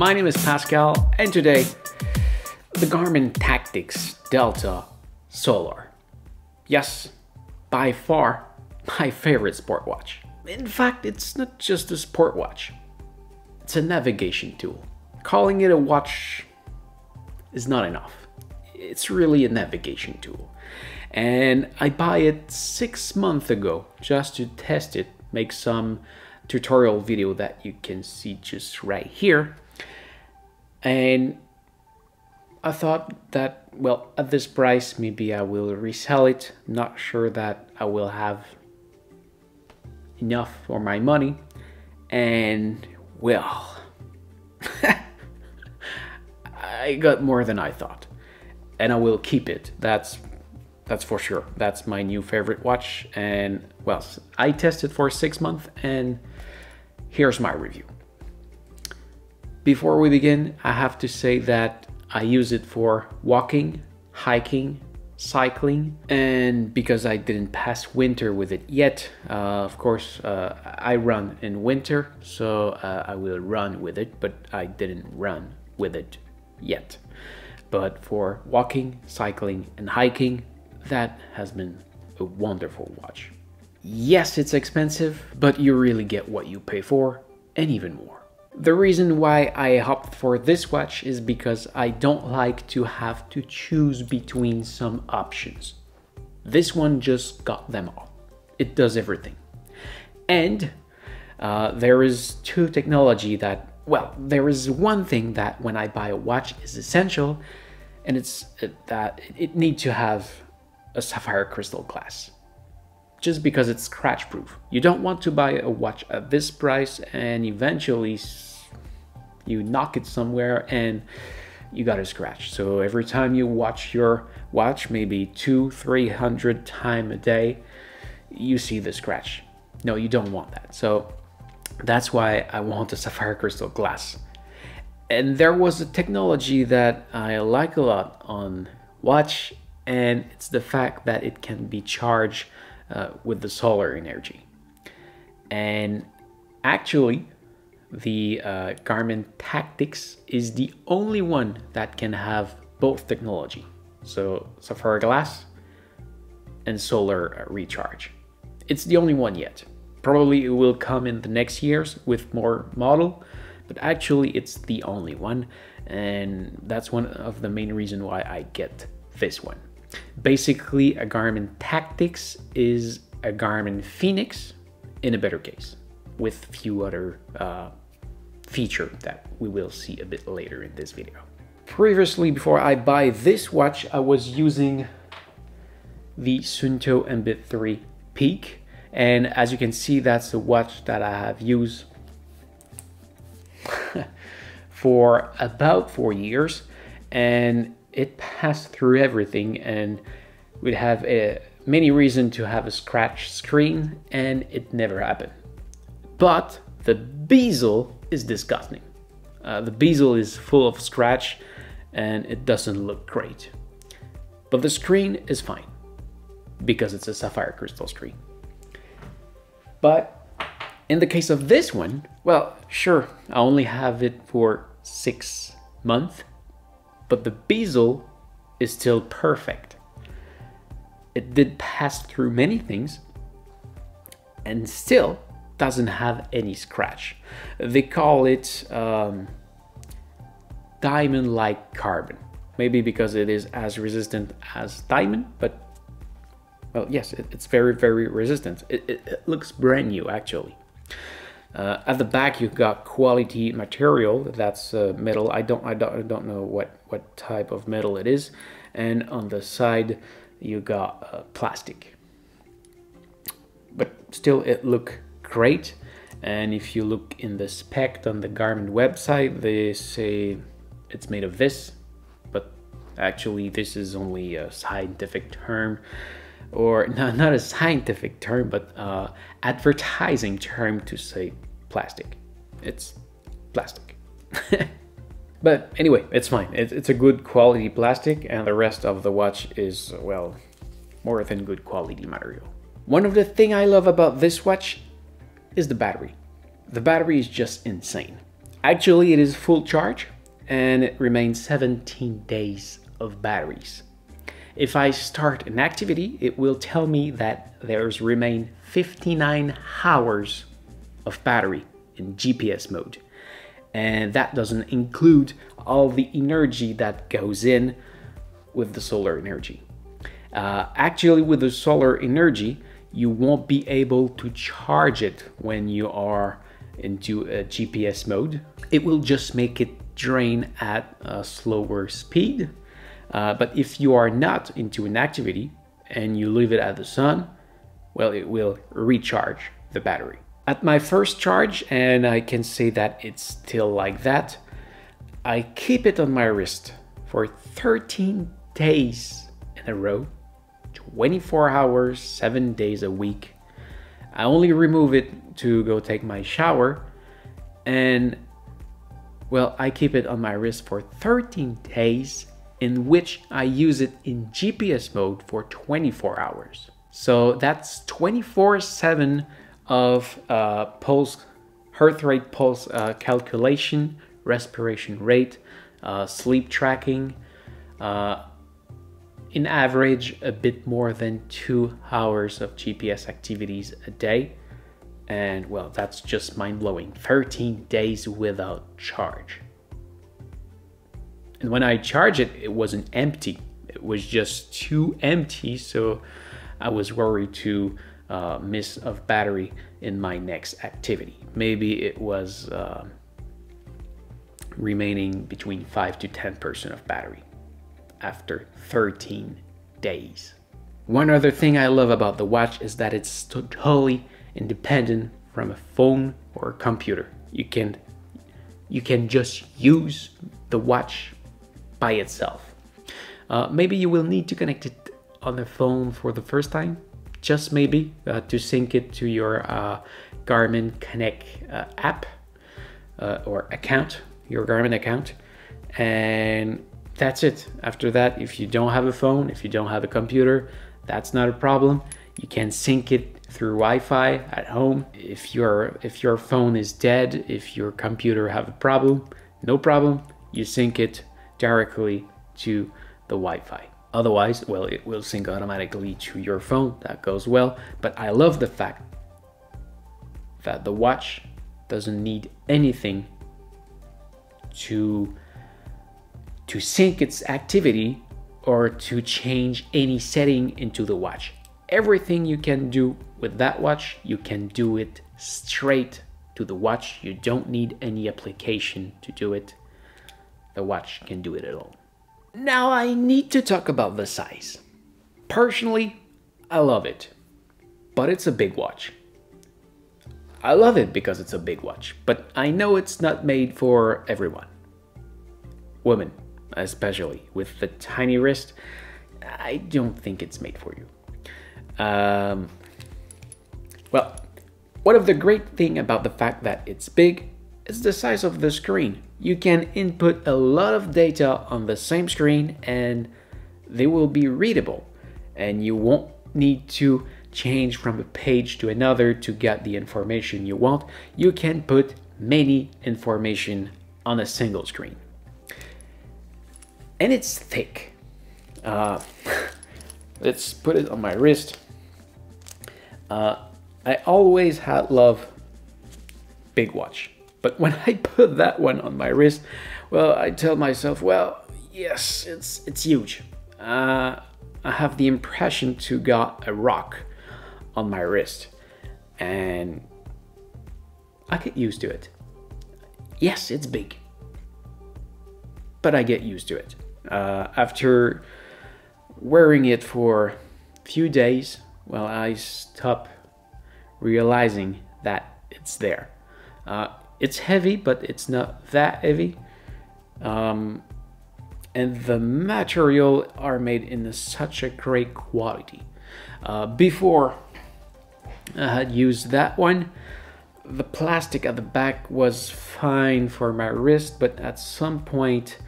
My name is Pascal, and today the Garmin Tactix Delta Solar. Yes, by far my favorite sport watch. In fact, it's not just a sport watch, it's a navigation tool. Calling it a watch is not enough. It's really a navigation tool. And I bought it 6 months ago just to test it, make some tutorial video that you can see just right here. And I thought that, well, at this price, maybe I will resell it. I'm not sure that I will have enough for my money. And well, I got more than I thought, and I will keep it. That's for sure. That's my new favorite watch. And well, I tested for 6 months, and here's my review. Before we begin, I have to say that I use it for walking, hiking, cycling, and because I didn't pass winter with it yet, of course, I run in winter, so I will run with it, but I didn't run with it yet. But for walking, cycling, and hiking, that has been a wonderful watch. Yes, it's expensive, but you really get what you pay for, and even more. The reason why I opted for this watch is because I don't like to have to choose between some options. This one just got them all. It does everything. And there is two technology that, well, there is one thing that when I buy a watch is essential, and it's that it needs to have a sapphire crystal glass, just because it's scratch proof. You don't want to buy a watch at this price and eventually you knock it somewhere and you got a scratch. So every time you watch your watch, maybe 200-300 times a day, you see the scratch. No, you don't want that. So that's why I want a sapphire crystal glass. And there was a technology that I like a lot on watch, and it's the fact that it can be charged with the solar energy. And actually, the Garmin Tactix is the only one that can have both technology. So sapphire glass and solar recharge. It's the only one yet. Probably it will come in the next years with more model, but actually it's the only one. And that's one of the main reasons why I get this one. Basically, a Garmin Tactix is a Garmin fēnix in a better case, with few other feature that we will see a bit later in this video. Previously, before I buy this watch, I was using the Suunto Ambit3 Peak, and as you can see, that's the watch that I have used for about 4 years, and it passed through everything, and we'd have many reasons to have a scratch screen, and it never happened. But the bezel is disgusting. The bezel is full of scratch and it doesn't look great. But the screen is fine because it's a sapphire crystal screen. But in the case of this one, well, sure, I only have it for 6 months, but the bezel is still perfect. It did pass through many things and still doesn't have any scratch. They call it diamond-like carbon, maybe because it is as resistant as diamond, but well, yes, it's very, very resistant. It looks brand new, actually. At the back, you've got quality material. That's metal. I don't know what type of metal it is. And on the side, you got plastic. But still, it look great. And if you look in the spec on the Garmin website, they say it's made of this. But actually, this is only a scientific term. Or no, not a scientific term, but advertising term to say plastic. It's plastic. But anyway, it's fine. It's a good quality plastic, and the rest of the watch is, well, more than good quality material. One of the things I love about this watch is the battery. The battery is just insane. Actually, it is full charge and it remains 17 days of batteries. If I start an activity, it will tell me that there's remain 59 hours of battery in GPS mode. And that doesn't include all the energy that goes in with the solar energy. Actually, with the solar energy, you won't be able to charge it when you are into a GPS mode. It will just make it drain at a slower speed. But if you are not into an activity and you leave it at the sun, well, it will recharge the battery. At my first charge, and I can say that it's still like that, I keep it on my wrist for 13 days in a row, 24 hours, 7 days a week. I only remove it to go take my shower, and well, I keep it on my wrist for 13 days in which I use it in GPS mode for 24 hours. So that's 24/7 of pulse, heart rate, pulse calculation, respiration rate, sleep tracking, in average a bit more than 2 hours of GPS activities a day. And well, that's just mind-blowing, 13 days without charge. And when I charged it, it wasn't empty. It was just too empty, so I was worried to miss of battery in my next activity. Maybe it was remaining between 5 to 10% of battery after 13 days. One other thing I love about the watch is that it's totally independent from a phone or a computer. You can just use the watch by itself. Maybe you will need to connect it on the phone for the first time, just maybe, to sync it to your Garmin Connect app or account, your Garmin account, and that's it. After that, if you don't have a phone, if you don't have a computer, that's not a problem. You can sync it through Wi-Fi at home. If your phone is dead, if your computer have a problem, no problem. You sync it directly to the Wi-Fi. Otherwise, well, it will sync automatically to your phone. That goes well, but I love the fact that the watch doesn't need anything to sync its activity or to change any setting into the watch. Everything you can do with that watch, you can do it straight to the watch. You don't need any application to do it. The watch can do it at all. Now I need to talk about the size. Personally, I love it, but it's a big watch. I love it because it's a big watch, but I know it's not made for everyone. Women, especially, with the tiny wrist, I don't think it's made for you. Well, one of the great thing about the fact that it's big is the size of the screen. You can input a lot of data on the same screen and they will be readable, and you won't need to change from a page to another to get the information you want. You can put many information on a single screen. And it's thick. Let's put it on my wrist. I always had love big watch, but when I put that one on my wrist, well, I tell myself, well, yes, it's huge. I have the impression to got a rock on my wrist, and I get used to it. Yes, it's big, but I get used to it. After wearing it for a few days, well, I stop realizing that it's there. It's heavy, but it's not that heavy. And the material are made in such a great quality. Before I had used that one, the plastic at the back was fine for my wrist, but at some point,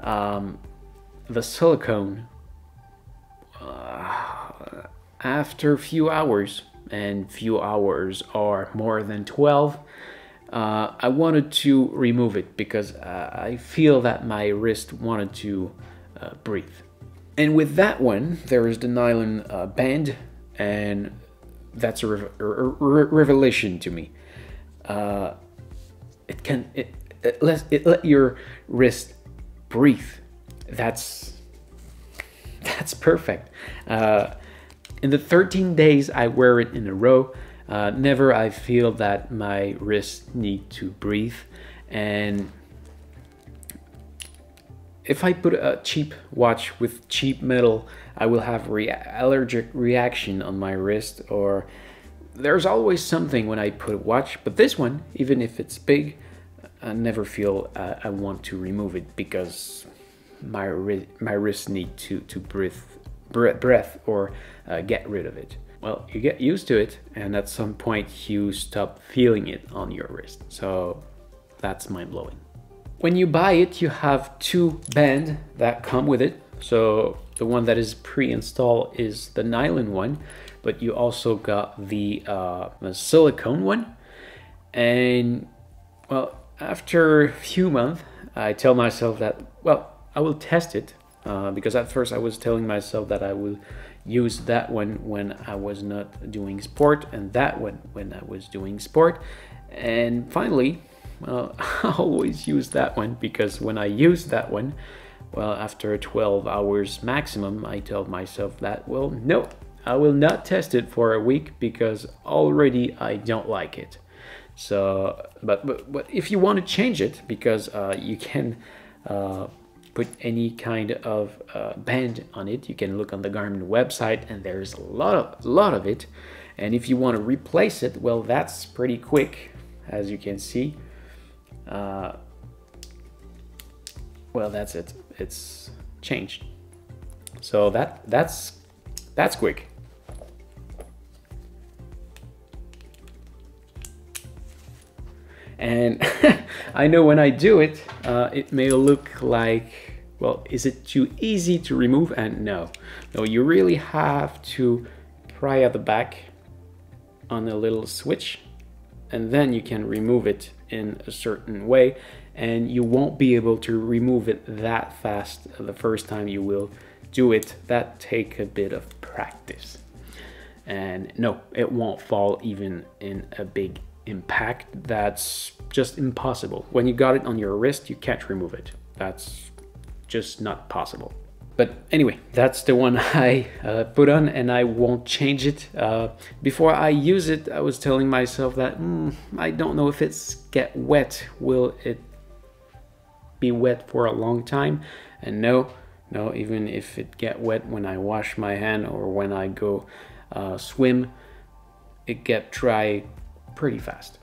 the silicone, after a few hours, and few hours are more than 12, I wanted to remove it because I feel that my wrist wanted to breathe. And with that one, there is the nylon band, and that's a revelation to me. It let your wrist breathe. That's perfect. In the 13 days I wear it in a row, never I feel that my wrist need to breathe. And if I put a cheap watch with cheap metal, I will have allergic reaction on my wrist, or there's always something when I put a watch. But this one, even if it's big, I never feel I want to remove it because my wrist need to breath or get rid of it. Well, you get used to it, and at some point you stop feeling it on your wrist. So that's mind-blowing. When you buy it, you have two bands that come with it. So the one that is pre-installed is the nylon one, but you also got the silicone one. And well, after a few months, I tell myself that, well, I will test it because at first I was telling myself that I will use that one when I was not doing sport and that one when I was doing sport. And finally, well, I always use that one because when I use that one, well, after 12 hours maximum, I tell myself that, well, no, I will not test it for a week because already I don't like it. So, but if you want to change it, because you can put any kind of band on it, you can look on the Garmin website and there's a lot of it. And if you want to replace it, well, that's pretty quick, as you can see. Well, that's it. It's changed. So that's quick. And I know when I do it, it may look like, well, is it too easy to remove? And no, you really have to pry at the back on a little switch, and then you can remove it in a certain way, and you won't be able to remove it that fast the first time you will do it. That take a bit of practice. And no, it won't fall even in a big impact. That's just impossible. When you got it on your wrist, you can't remove it. That's just not possible. But anyway, that's the one I put on, and I won't change it. Before I use it, I was telling myself that I don't know if it's get wet. Will it be wet for a long time? And no, even if it get wet when I wash my hand or when I go swim, it get dry pretty fast.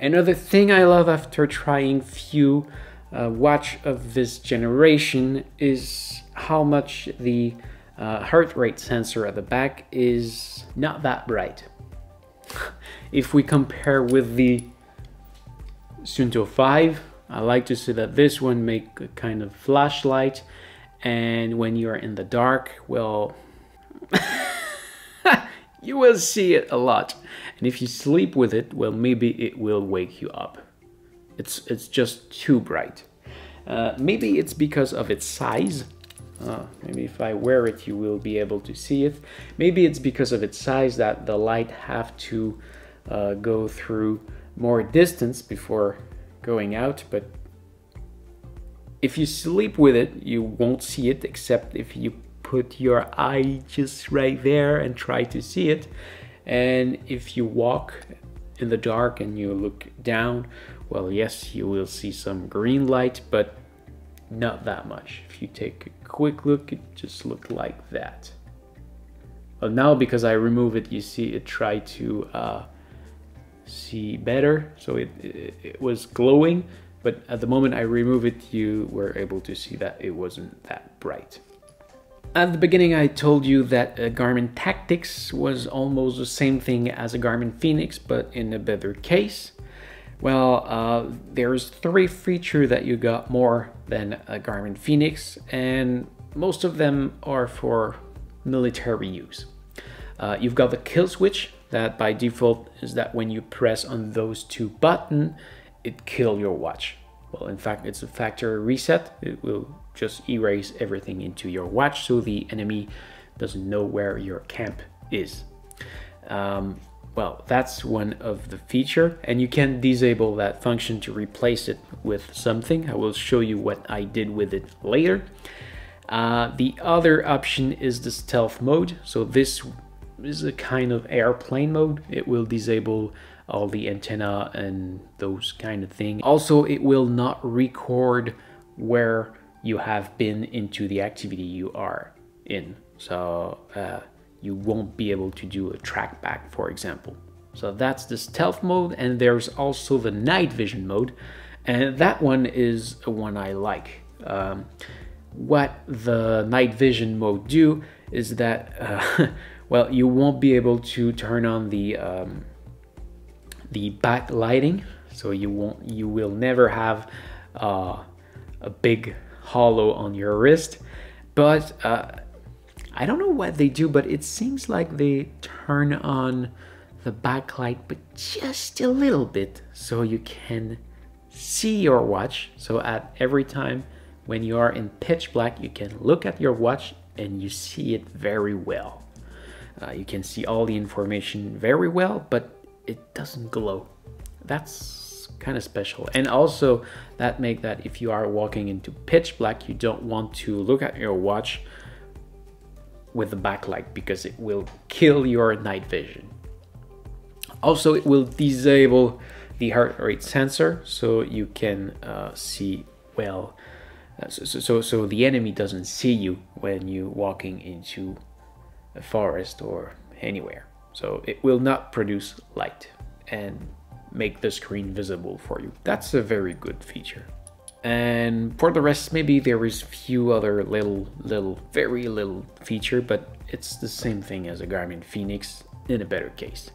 Another thing I love after trying few watch of this generation is how much the heart rate sensor at the back is not that bright. If we compare with the Suunto 5, I like to say that this one make a kind of flashlight, and when you're in the dark, well, you will see it a lot. And if you sleep with it, well, maybe it will wake you up. It's just too bright. Maybe it's because of its size. Maybe if I wear it, you will be able to see it. Maybe it's because of its size that the light have to go through more distance before going out. But if you sleep with it, you won't see it, except if you put your eye just right there and try to see it. And if you walk in the dark and you look down, well, yes, you will see some green light, but not that much. If you take a quick look, it just looked like that. Well, now because I remove it, you see it try to see better. So it was glowing, but at the moment I remove it, you were able to see that it wasn't that bright. At the beginning, I told you that a Garmin Tactix was almost the same thing as a Garmin fēnix, but in a better case. Well, there's three features that you got more than a Garmin fēnix, and most of them are for military use. You've got the kill switch that by default is that when you press on those two buttons, it kill your watch. Well, in fact, it's a factory reset. It will just erase everything into your watch so the enemy doesn't know where your camp is. Well, that's one of the feature, and you can disable that function to replace it with something. I will show you what I did with it later. The other option is the stealth mode. So this is a kind of airplane mode. It will disable all the antenna and those kind of things. Also, it will not record where you have been into the activity you are in. So you won't be able to do a track back, for example. So that's the stealth mode, and there's also the night vision mode, and that one is the one I like. What the night vision mode do is that, well, you won't be able to turn on the backlighting, so you will never have a big hollow on your wrist, but I don't know what they do, but it seems like they turn on the backlight, but just a little bit, so you can see your watch. So at every time when you are in pitch black, you can look at your watch and you see it very well. You can see all the information very well, but it doesn't glow. That's kind of special. And also that make that if you are walking into pitch black, you don't want to look at your watch with the backlight because it will kill your night vision. Also, it will disable the heart rate sensor, so you can see well, so the enemy doesn't see you when you're walking into a forest or anywhere. So it will not produce light and make the screen visible for you. That's a very good feature. And for the rest, maybe there is few other very little feature, but it's the same thing as a Garmin fēnix in a better case.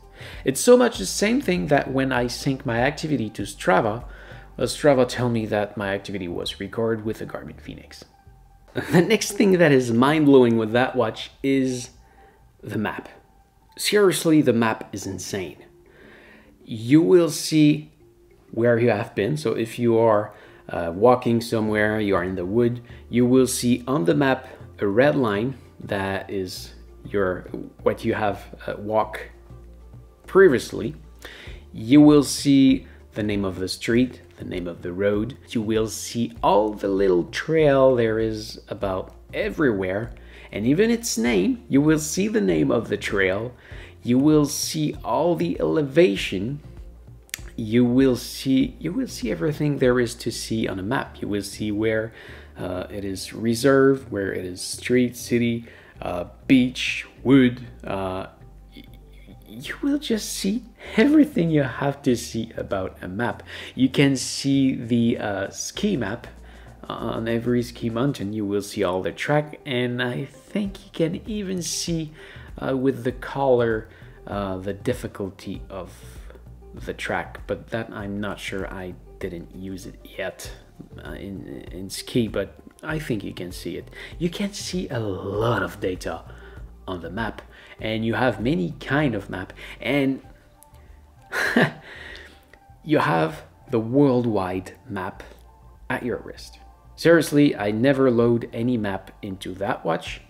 It's so much the same thing that when I sync my activity to Strava, Strava tell me that my activity was recorded with a Garmin fēnix. The next thing that is mind-blowing with that watch is the map. Seriously, the map is insane. You will see where you have been. So if you are walking somewhere, you are in the wood, you will see on the map a red line that is your what you have walked previously. You will see the name of the street, the name of the road. You will see all the little trail there is about everywhere, and even its name. You will see the name of the trail. You will see all the elevation. You will see everything there is to see on a map. You will see where it is reserve, where it is street, city, beach, wood. You will just see everything you have to see about a map. You can see the ski map. On every ski mountain, you will see all the track, and I think you can even see with the color the difficulty of the track, but that I'm not sure. I didn't use it yet in ski, but I think you can see it. You can see a lot of data on the map, and you have many kind of map, and you have the worldwide map at your wrist. Seriously, I never load any map into that watch,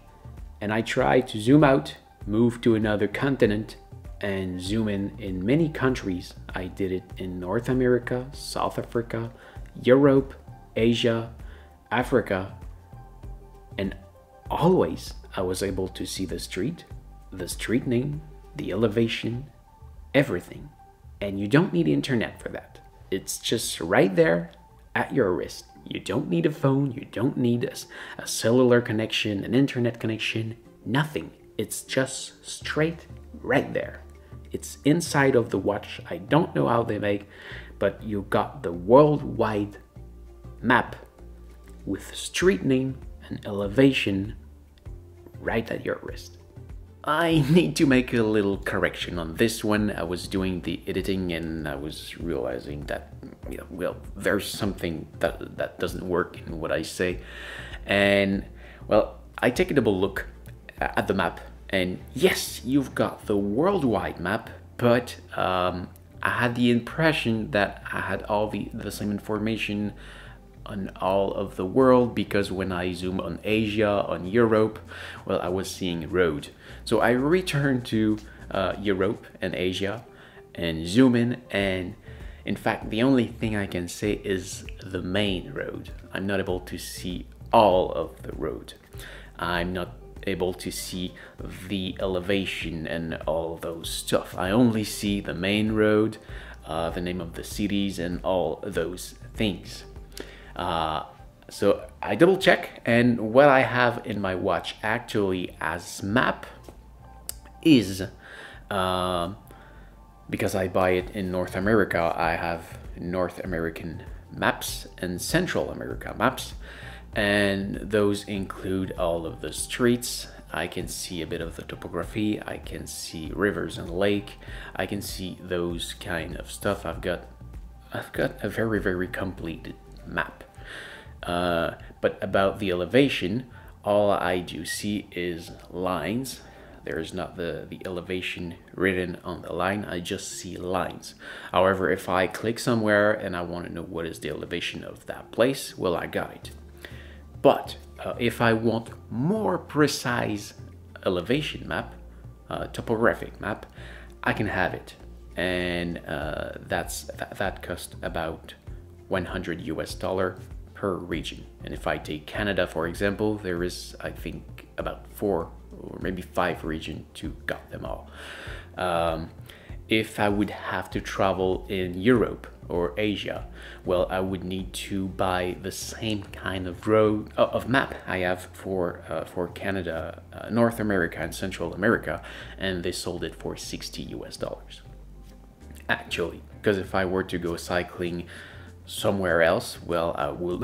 and I try to zoom out, move to another continent, and zoom in many countries. I did it in North America, South Africa, Europe, Asia, Africa, and always I was able to see the street name, the elevation, everything. And you don't need internet for that. It's just right there at your wrist. You don't need a phone, you don't need a cellular connection, an internet connection, nothing. It's just straight right there. It's inside of the watch. I don't know how they make, but you got the worldwide map with street name and elevation right at your wrist. I need to make a little correction on this one. I was doing the editing and I was realizing that, you know, well, there's something that doesn't work in what I say. And well, I take a double look at the map, and yes, you've got the worldwide map, but I had the impression that I had all the same information on all of the world, because when I zoom on Asia, on Europe, well, I was seeing road. So I returned to Europe and Asia and zoom in, and in fact, the only thing I can say is the main road. I'm not able to see all of the road. I'm not able to see the elevation and all those stuff. I only see the main road, the name of the cities and all those things. So I double check, and what I have in my watch actually as map is, because I buy it in North America, I have North American maps and Central America maps, and those include all of the streets. I can see a bit of the topography, I can see rivers and lake, I can see those kind of stuff. I've got a very, very complete map. But about the elevation, all I do see is lines. There is not the elevation written on the line, I just see lines. However, if I click somewhere and I want to know what is the elevation of that place, well, I got it. But if I want more precise elevation map, topographic map, I can have it. And that costs about $100 per region. And if I take Canada, for example, there is, I think, about 4 or maybe 5 regions to got them all. If I would have to travel in Europe or Asia, well, I would need to buy the same kind of road of map I have for Canada, North America and Central America, and they sold it for $60 actually, because if I were to go cycling somewhere else, well,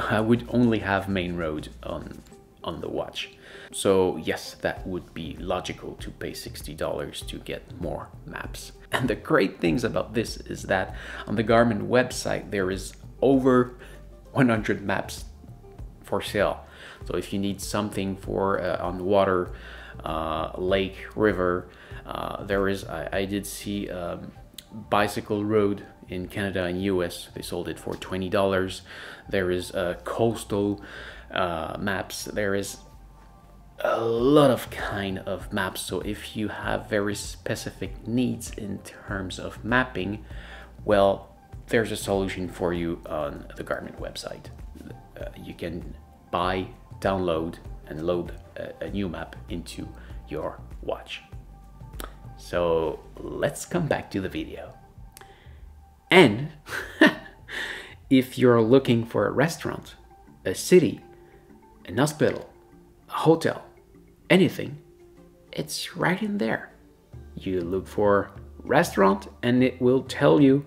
I would only have main road on the watch. So yes, that would be logical to pay $60 to get more maps. And the great things about this is that on the Garmin website, there is over 100 maps for sale. So if you need something for on water, lake, river, there is, I did see bicycle road in Canada and US, they sold it for $20. There is coastal maps, there is a lot of kind of maps. So if you have very specific needs in terms of mapping, well, there's a solution for you on the Garmin website. You can buy, download and load a new map into your watch. So let's come back to the video. And if you're looking for a restaurant, a city, an hospital, a hotel, anything, it's right in there. You look for restaurant and it will tell you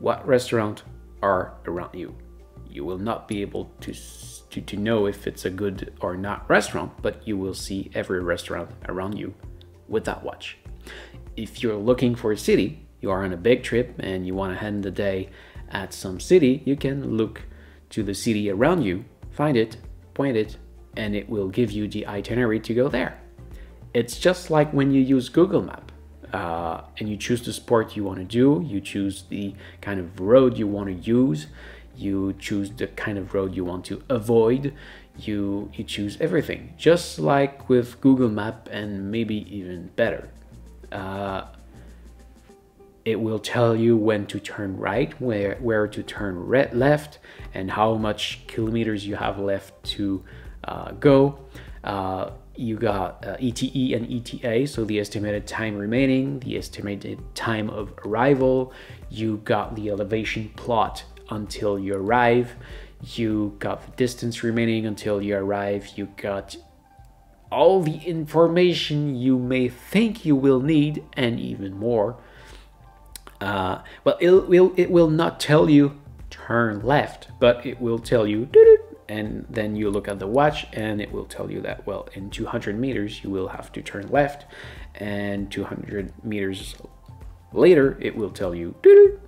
what restaurants are around you. You will not be able to know if it's a good or not restaurant, but you will see every restaurant around you with that watch. If you're looking for a city, you are on a big trip and you want to end the day at some city, you can look to the city around you, find it, point it, and it will give you the itinerary to go there. It's just like when you use Google Map and you choose the sport you want to do, you choose the kind of road you want to use, you choose the kind of road you want to avoid, you choose everything. Just like with Google Map, and maybe even better. It will tell you when to turn right, where to turn left, and how much kilometers you have left to go. You got ETE and ETA, so the estimated time remaining, the estimated time of arrival. You got the elevation plot until you arrive. You got the distance remaining until you arrive. You got all the information you may think you will need, and even more. Well, it will not tell you turn left, but it will tell you, and then you look at the watch and it will tell you that, well, in 200 meters you will have to turn left, and 200 meters later it will tell you,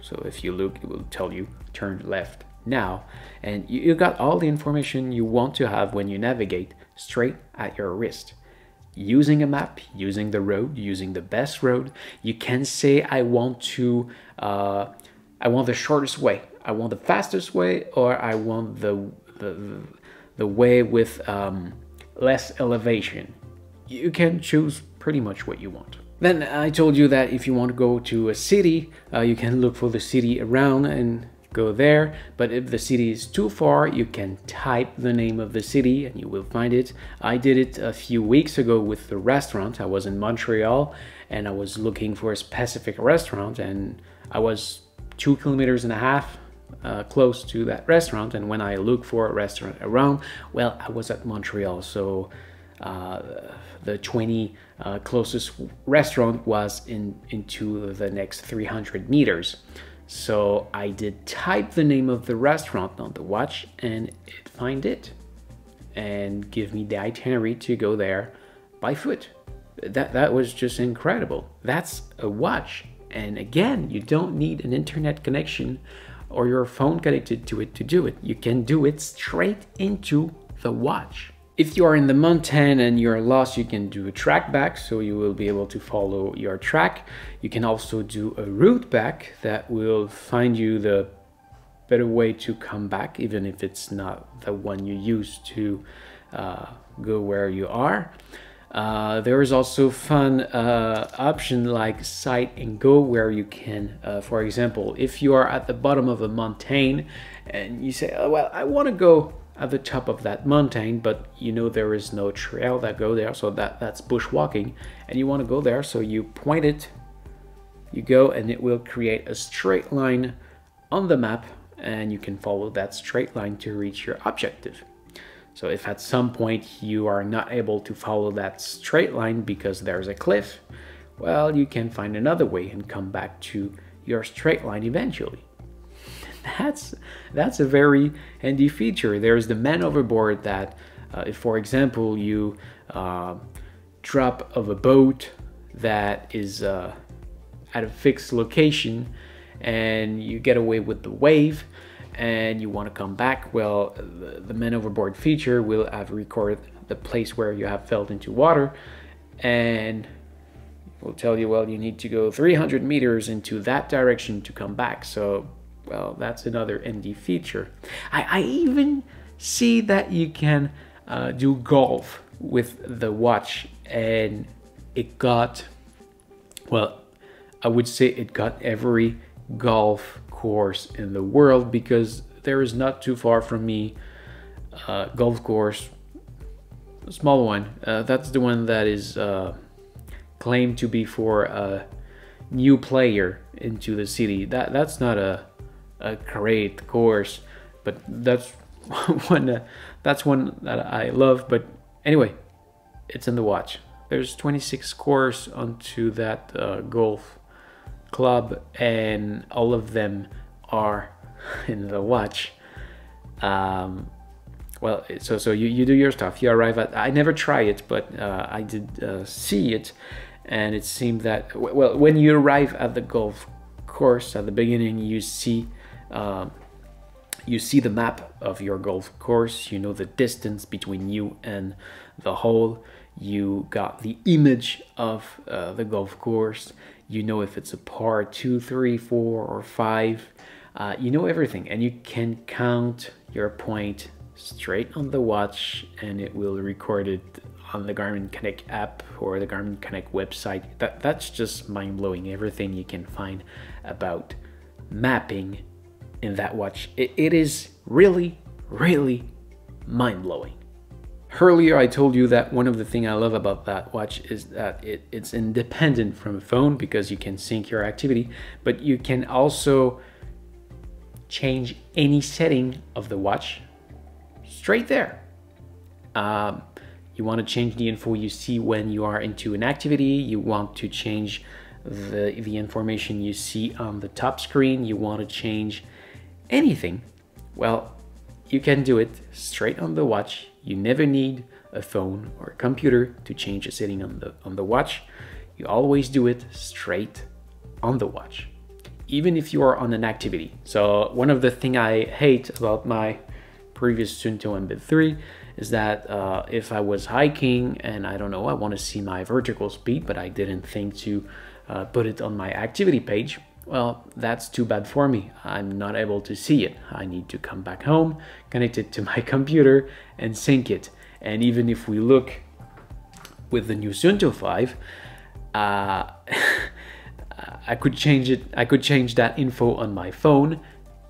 so if you look, it will tell you turn left now, and you got all the information you want to have when you navigate straight at your wrist. Using a map, using the road, using the best road, you can say I want to I want the shortest way, I want the fastest way, or I want the way with less elevation. You can choose pretty much what you want. Then I told you that if you want to go to a city, you can look for the city around and go there. But if the city is too far, you can type the name of the city and you will find it. I did it a few weeks ago with the restaurant. I was in Montreal and I was looking for a specific restaurant, and I was 2.5 kilometers close to that restaurant. And when I look for a restaurant around, well, I was at Montreal, so the 20 closest restaurant was into the next 300 meters. So I did type the name of the restaurant on the watch and it find it and give me the itinerary to go there by foot. That was just incredible. That's a watch. And again, you don't need an internet connection or your phone connected to it to do it. You can do it straight into the watch. If you are in the mountain and you're lost, you can do a track back, so you will be able to follow your track. You can also do a route back that will find you the better way to come back, even if it's not the one you used to go where you are. There is also fun option like sight and go, where you can, for example, if you are at the bottom of a mountain and you say, oh, well, I want to go at the top of that mountain, but you know there is no trail that go there, so that's bushwalking, and you want to go there, so you point it, you go, and it will create a straight line on the map, and you can follow that straight line to reach your objective. So if at some point you are not able to follow that straight line because there's a cliff, well, you can find another way and come back to your straight line eventually. That's a very handy feature. There's the man overboard that if, for example, you drop of a boat that is at a fixed location and you get away with the wave and you want to come back, well, the man overboard feature will have recorded the place where you have fell into water, and it will tell you, well, you need to go 300 meters into that direction to come back. So well, that's another handy feature. I even see that you can do golf with the watch, and it got, well, I would say it got every golf course in the world, because there is not too far from me golf course, a small one. That's the one that is claimed to be for a new player into the city. That's not a great course, but that's one that I love. But anyway, it's in the watch. There's 26 courses onto that golf club, and all of them are in the watch. Well, so you do your stuff, you arrive at, I never try it, but I did see it, and it seemed that, well, when you arrive at the golf course, at the beginning you see the map of your golf course, you know the distance between you and the hole, you got the image of the golf course, you know if it's a par 2, 3, 4 or 5, you know everything, and you can count your point straight on the watch, and it will record it on the Garmin Connect app or the Garmin Connect website. That's just mind-blowing, everything you can find about mapping in that watch. It is really, really mind-blowing. Earlier I told you that one of the things I love about that watch is that it's independent from a phone, because you can sync your activity, but you can also change any setting of the watch straight there. You want to change the info you see when you are into an activity, you want to change the information you see on the top screen, you want to change anything. Well, you can do it straight on the watch. You never need a phone or a computer to change a setting on the watch. You always do it straight on the watch, even if you are on an activity. So one of the things I hate about my previous Suunto Ambit3 is that if I was hiking and I don't know, I want to see my vertical speed, but I didn't think to put it on my activity page, Well, that's too bad for me. I'm not able to see it. I need to come back home, connect it to my computer and sync it. And even if we look with the new Suunto 5, I could change that info on my phone,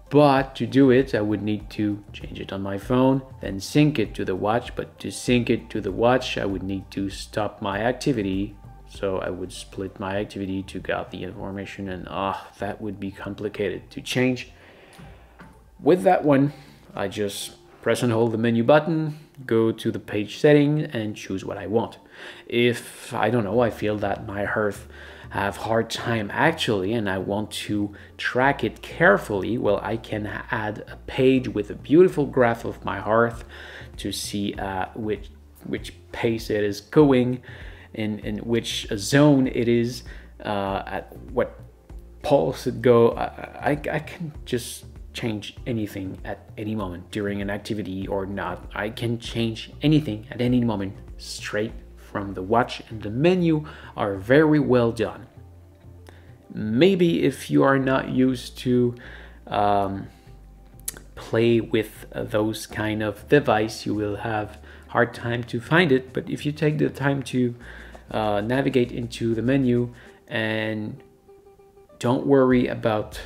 but to do it, I would need to change it on my phone, then sync it to the watch. But to sync it to the watch, I would need to stop my activity. So I would split my activity to get the information, and that would be complicated to change. With that one, I just press and hold the menu button, go to the page setting and choose what I want. If, I don't know, I feel that my health have hard time actually and I want to track it carefully, well, I can add a page with a beautiful graph of my health to see which pace it is going, in which zone it is, at what pulse it go. I can just change anything at any moment during an activity or not. I can change anything at any moment straight from the watch, and the menu are very well done. Maybe if you are not used to play with those kind of device, you will have hard time to find it, but if you take the time to navigate into the menu and don't worry about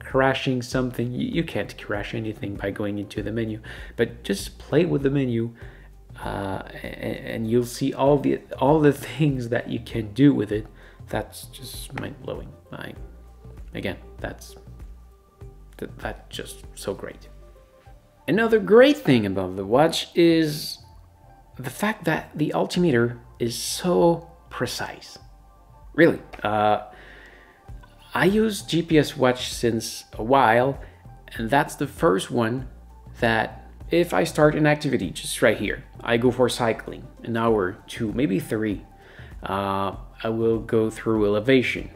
crashing something, you can't crash anything by going into the menu, but just play with the menu and you'll see all the things that you can do with it. That's just mind-blowing. Again, that's just so great. Another great thing about the watch is the fact that the altimeter is so precise. Really, I use GPS watch since a while, and that's the first one that if I start an activity just right here, I go for cycling, an hour, two, maybe three, I will go through elevation,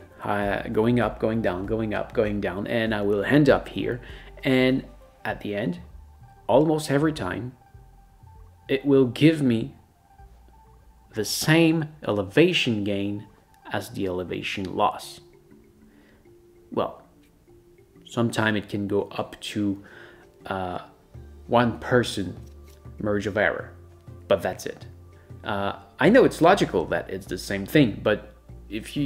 going up, going down, going up, going down, and I will end up here, and at the end, almost every time, it will give me the same elevation gain as the elevation loss. Well, sometimes it can go up to 1% merge of error, but that's it. I know it's logical that it's the same thing, but if you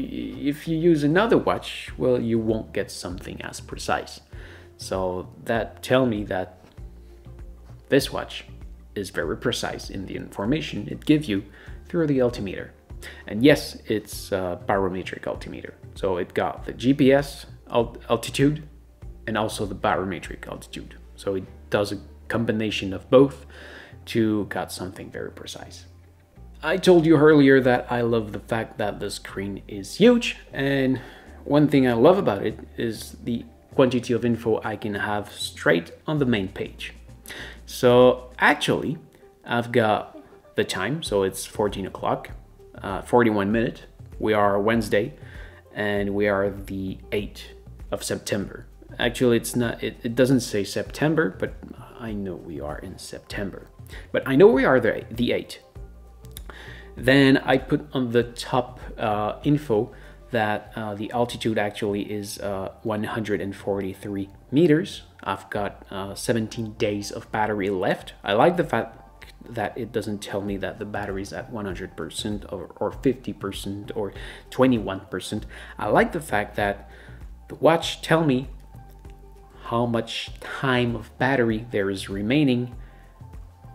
use another watch, well, you won't get something as precise. So that tell me that this watch is very precise in the information it gives you through the altimeter. And yes, it's a barometric altimeter. So it got the GPS altitude and also the barometric altitude. So it does a combination of both to got something very precise. I told you earlier that I love the fact that the screen is huge. And one thing I love about it is the quantity of info I can have straight on the main page. So actually, I've got the time, so it's 14 o'clock, 41 minutes. We are Wednesday, and we are the 8th of September. Actually, it's not. It doesn't say September, but I know we are in September. But I know we are the 8th. Then I put on the top info that the altitude actually is 143 meters. I've got 17 days of battery left. I like the fact that it doesn't tell me that the battery is at 100% or 50% or 21%. I like the fact that the watch tells me how much time of battery there is remaining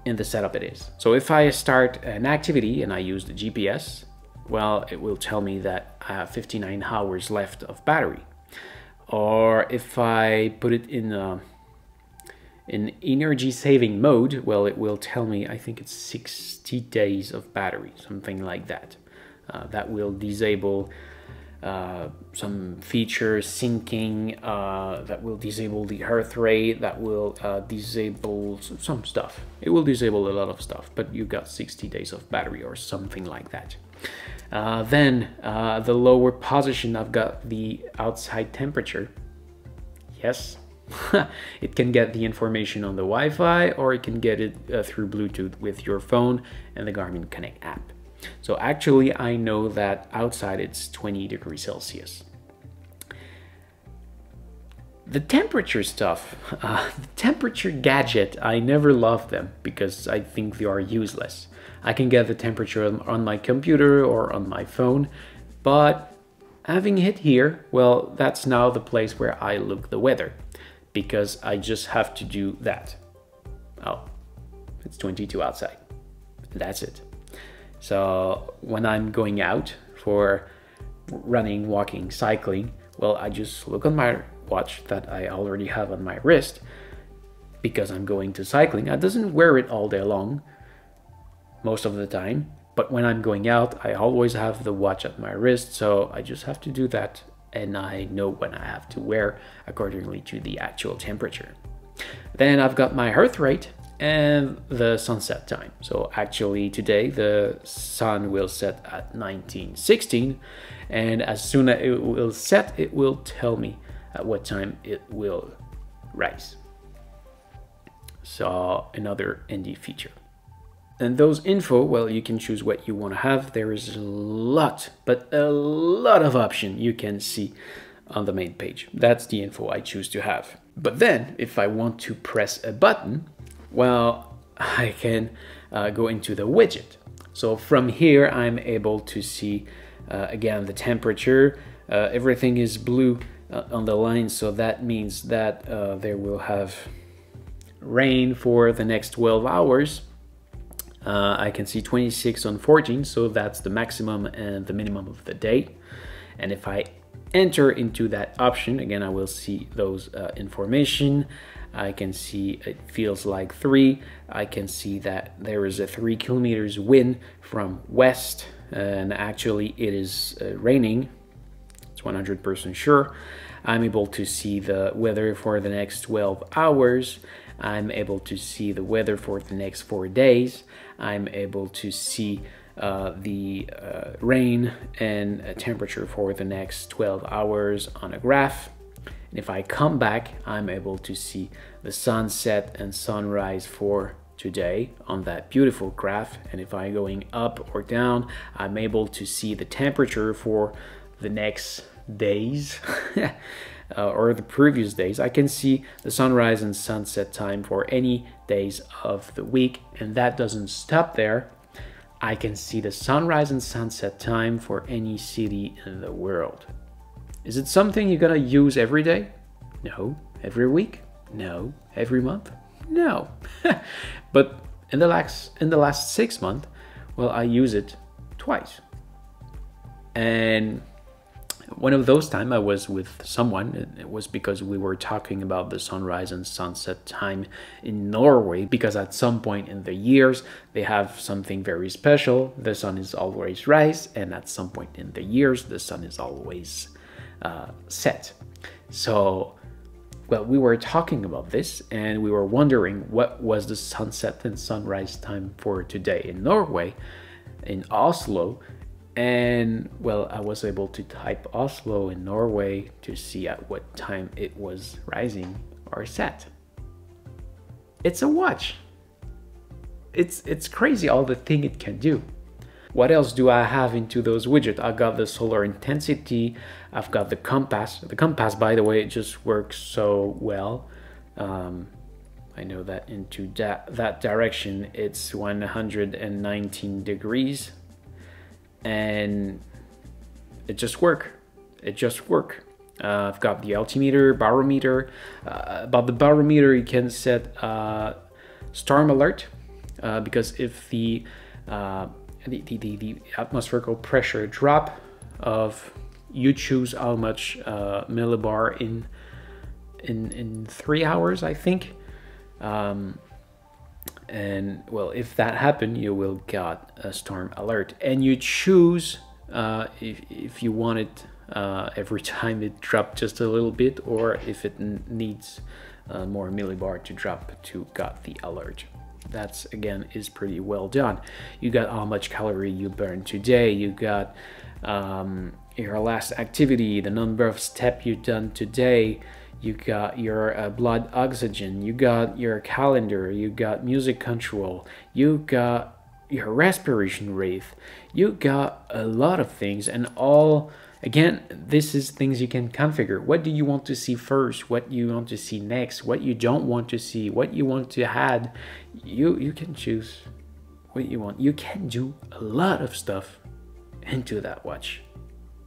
in the setup it is. So if I start an activity and I use the GPS, well, it will tell me that I have 59 hours left of battery. Or if I put it in energy saving mode, well, it will tell me, I think it's 60 days of battery, something like that. That will disable some feature syncing, that will disable the heart rate, that will disable some stuff. It will disable a lot of stuff, but you got 60 days of battery or something like that. Then the lower position, I've got the outside temperature. Yes, it can get the information on the Wi-Fi, or it can get it through Bluetooth with your phone and the Garmin Connect app. So actually I know that outside it's 20 degrees Celsius. The temperature stuff, the temperature gadget, I never loved them because I think they are useless. I can get the temperature on my computer or on my phone, but having it here, well, that's now the place where I look the weather because I just have to do that. Oh, it's 22 outside. That's it. So when I'm going out for running, walking, cycling, well, I just look on my watch that I already have on my wrist because I'm going to cycling. I doesn't wear it all day long, most of the time, but when I'm going out, I always have the watch at my wrist, so I just have to do that and I know when I have to wear accordingly to the actual temperature. Then I've got my heart rate and the sunset time. So actually today the sun will set at 19:16, and as soon as it will set, it will tell me at what time it will rise. So another ND feature. And those info, well, you can choose what you want to have. There is a lot, but a lot of option you can see on the main page. That's the info I choose to have. But then if I want to press a button, well, I can go into the widget. So from here, I'm able to see, again, the temperature. Everything is blue on the line, so that means that there will have rain for the next 12 hours. I can see 26 on 14, so that's the maximum and the minimum of the day. And if I enter into that option, again, I will see those information. I can see it feels like 3. I can see that there is a 3 kilometers wind from west, and actually it is raining. 100% sure. I'm able to see the weather for the next 12 hours. I'm able to see the weather for the next 4 days. I'm able to see the rain and temperature for the next 12 hours on a graph. And if I come back, I'm able to see the sunset and sunrise for today on that beautiful graph. And if I'm going up or down, I'm able to see the temperature for the next days or the previous days. I can see the sunrise and sunset time for any days of the week, and that doesn't stop there. I can see the sunrise and sunset time for any city in the world. Is it something you're gonna use every day? No. Every week? No. Every month? No. But in the last 6 months, well, I use it twice. And one of those times I was with someone, it was because we were talking about the sunrise and sunset time in Norway, because at some point in the years, they have something very special. The sun is always rise, and at some point in the years, the sun is always set. So, well, we were talking about this, and we were wondering what was the sunset and sunrise time for today in Norway, in Oslo. And well, I was able to type Oslo in Norway to see at what time it was rising or set. It's a watch. It's crazy all the thing it can do. What else do I have into those widgets? I've got the solar intensity. I've got the compass. The compass, by the way, it just works so well. I know that into that direction, it's 119 degrees. And it just work. I've got the altimeter, barometer. About the barometer, you can set storm alert, because if the atmospheric pressure drop of, you choose how much millibar in 3 hours, I think. And well, if that happened, you will get a storm alert, and you choose if you want it every time it dropped just a little bit, or if it needs more millibar to drop to get the alert. That's, again, is pretty well done. You got how much calorie you burned today. You got your last activity, the number of steps you done today. You got your blood oxygen, you got your calendar, you got music control, you got your respiration rate, you got a lot of things, and all Again, this is things you can configure. What do you want to see first? What you want to see next? What you don't want to see? What you want to add? You can choose what you want. You can do a lot of stuff into that watch.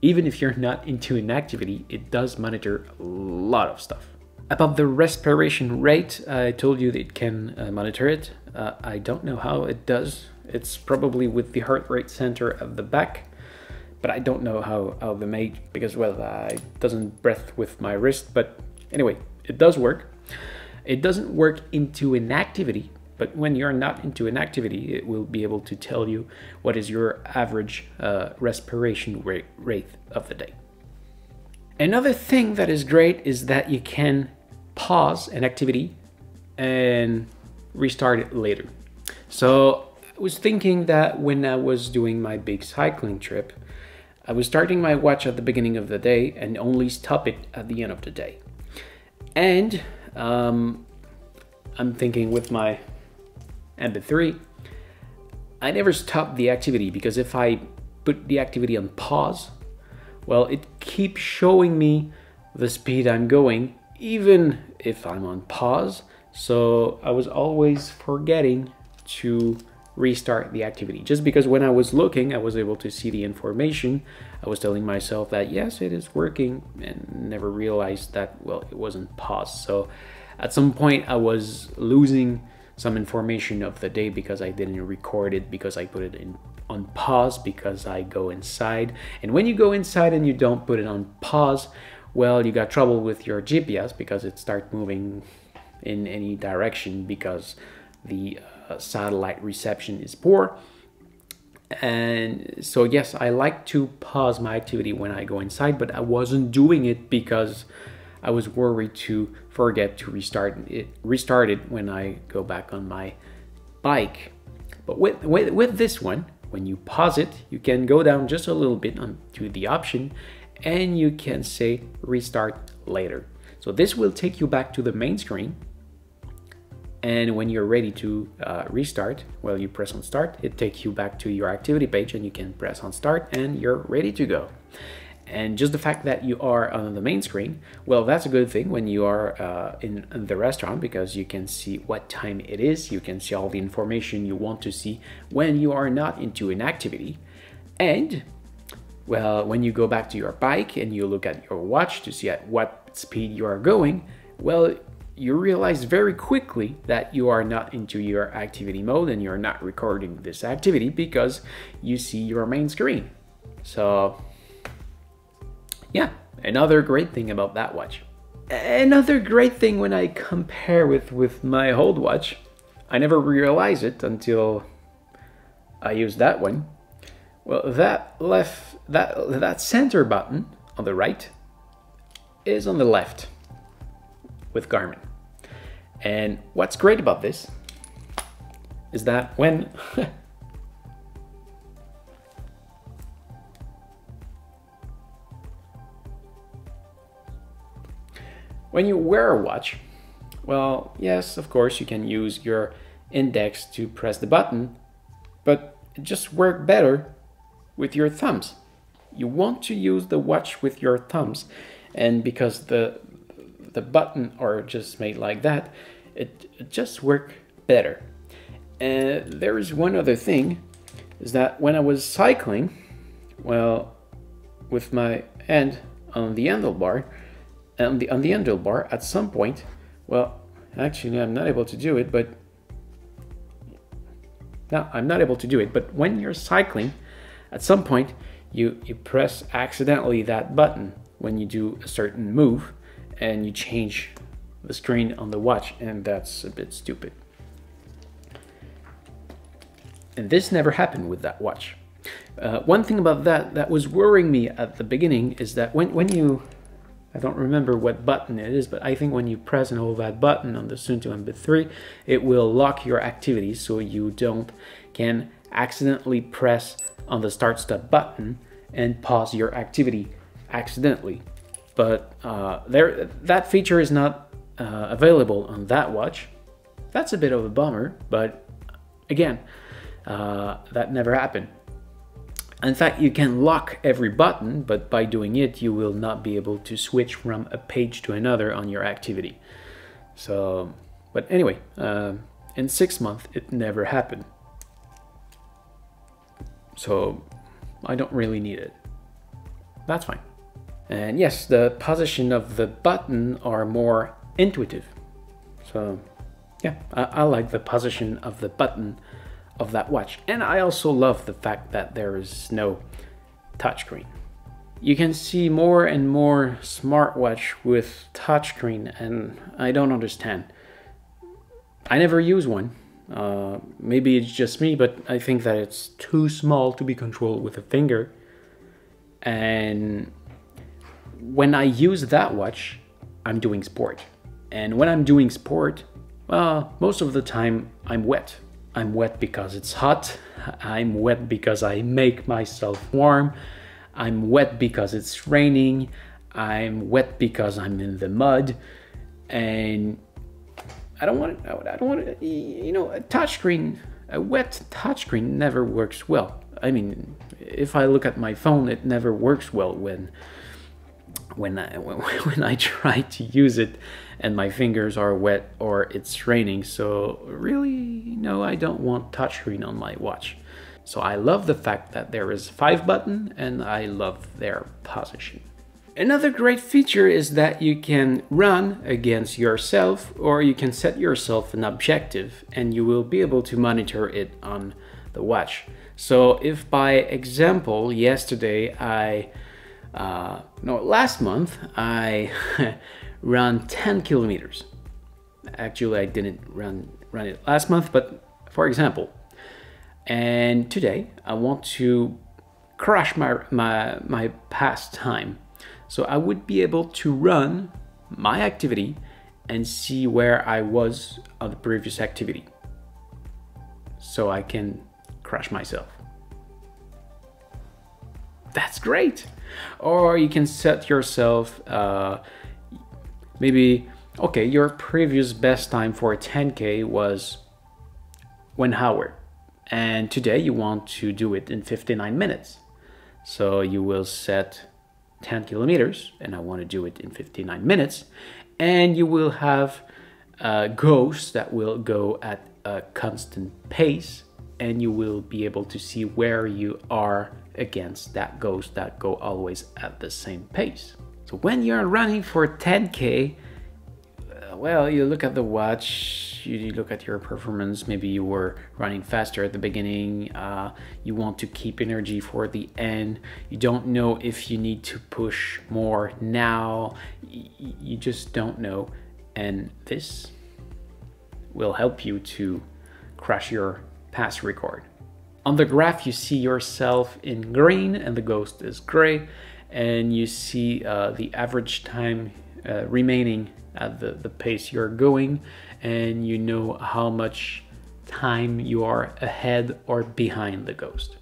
Even if you're not into inactivity, it does monitor a lot of stuff. About the respiration rate, I told you that it can monitor it. I don't know how it does. It's probably with the heart rate center of the back, but I don't know how they made, because, well, it doesn't breath with my wrist, but anyway, it does work. It doesn't work into inactivity, but when you're not into inactivity, it will be able to tell you what is your average respiration rate of the day. Another thing that is great is that you can pause an activity and restart it later. So I was thinking that when I was doing my big cycling trip, I was starting my watch at the beginning of the day and only stop it at the end of the day. And I'm thinking with my Ambit3, I never stop the activity, because if I put the activity on pause, well, it keeps showing me the speed I'm going, even if I'm on pause. So I was always forgetting to restart the activity, just because when I was looking, I was able to see the information. I was telling myself that yes, it is working, and never realized that, well, it wasn't paused. So at some point I was losing some information of the day because I didn't record it, because I put it on pause, because I go inside. And when you go inside and you don't put it on pause, well, you got trouble with your GPS, because it starts moving in any direction because the satellite reception is poor. And so yes, I like to pause my activity when I go inside, but I wasn't doing it because I was worried to forget to restart it when I go back on my bike. But with this one, when you pause it, you can go down just a little bit onto the option and you can say restart later. So this will take you back to the main screen. And when you're ready to restart, well, you press on start, it takes you back to your activity page and you can press on start and you're ready to go. And just the fact that you are on the main screen, well, that's a good thing when you are in the restaurant, because you can see what time it is, you can see all the information you want to see when you are not into inactivity. And, well, when you go back to your bike and you look at your watch to see at what speed you are going, well, you realize very quickly that you are not into your activity mode and you're not recording this activity because you see your main screen. So yeah, another great thing about that watch. Another great thing when I compare with my old watch, I never realized it until I used that one. Well, that center button on the right is on the left with Garmin. And what's great about this is that when when you wear a watch, well, yes, of course, you can use your index to press the button, but it just works better with your thumbs. You want to use the watch with your thumbs, and because the button are just made like that, it just works better. And there is one other thing, is that when I was cycling, well, with my hand on the handlebar, at some point, well, actually I'm not able to do it, but no, I'm not able to do it, but when you're cycling, at some point you press accidentally that button when you do a certain move and you change the screen on the watch, and that's a bit stupid. And this never happened with that watch. One thing about that was worrying me at the beginning is that when you, I don't remember what button it is, but I think when you press and hold that button on the Suunto Ambit3, it will lock your activity so you can accidentally press on the start stop button and pause your activity accidentally. But that feature is not available on that watch. That's a bit of a bummer, but again, that never happened. In fact, you can lock every button, but by doing it, you will not be able to switch from a page to another on your activity. So, but anyway, in 6 months, it never happened. So I don't really need it. That's fine. And yes, the position of the button are more intuitive. So yeah, I like the position of the button of that watch. And I also love the fact that there is no touchscreen. You can see more and more smartwatch with touchscreen, and I don't understand. I never use one. Maybe it's just me, but I think that it's too small to be controlled with a finger. And when I use that watch, I'm doing sport. And when I'm doing sport, well, most of the time I'm wet. I'm wet because it's hot. I'm wet because I make myself warm. I'm wet because it's raining. I'm wet because I'm in the mud. And I don't want to, you know, a touchscreen, a wet touchscreen never works well. I mean, if I look at my phone, it never works well when I try to use it and my fingers are wet or it's raining. So really, no, I don't want touchscreen on my watch. So I love the fact that there is 5 buttons and I love their position. Another great feature is that you can run against yourself, or you can set yourself an objective and you will be able to monitor it on the watch. So if by example, yesterday last month I ran 10 kilometers. Actually, I didn't run it last month, but for example, and today I want to crush my past time. So I would be able to run my activity and see where I was on the previous activity. So I can crush myself. That's great. Or you can set yourself maybe, okay, your previous best time for 10K was 1 hour. And today you want to do it in 59 minutes. So you will set 10 kilometers and I want to do it in 59 minutes. And you will have goals that will go at a constant pace, and you will be able to see where you are against that goals that go always at the same pace. So when you're running for 10K, well, you look at the watch, you look at your performance. Maybe you were running faster at the beginning. You want to keep energy for the end. You don't know if you need to push more now. You just don't know. And this will help you to crush your past record. On the graph, you see yourself in green and the ghost is gray. And you see the average time remaining at the pace you're going, and you know how much time you are ahead or behind the ghost.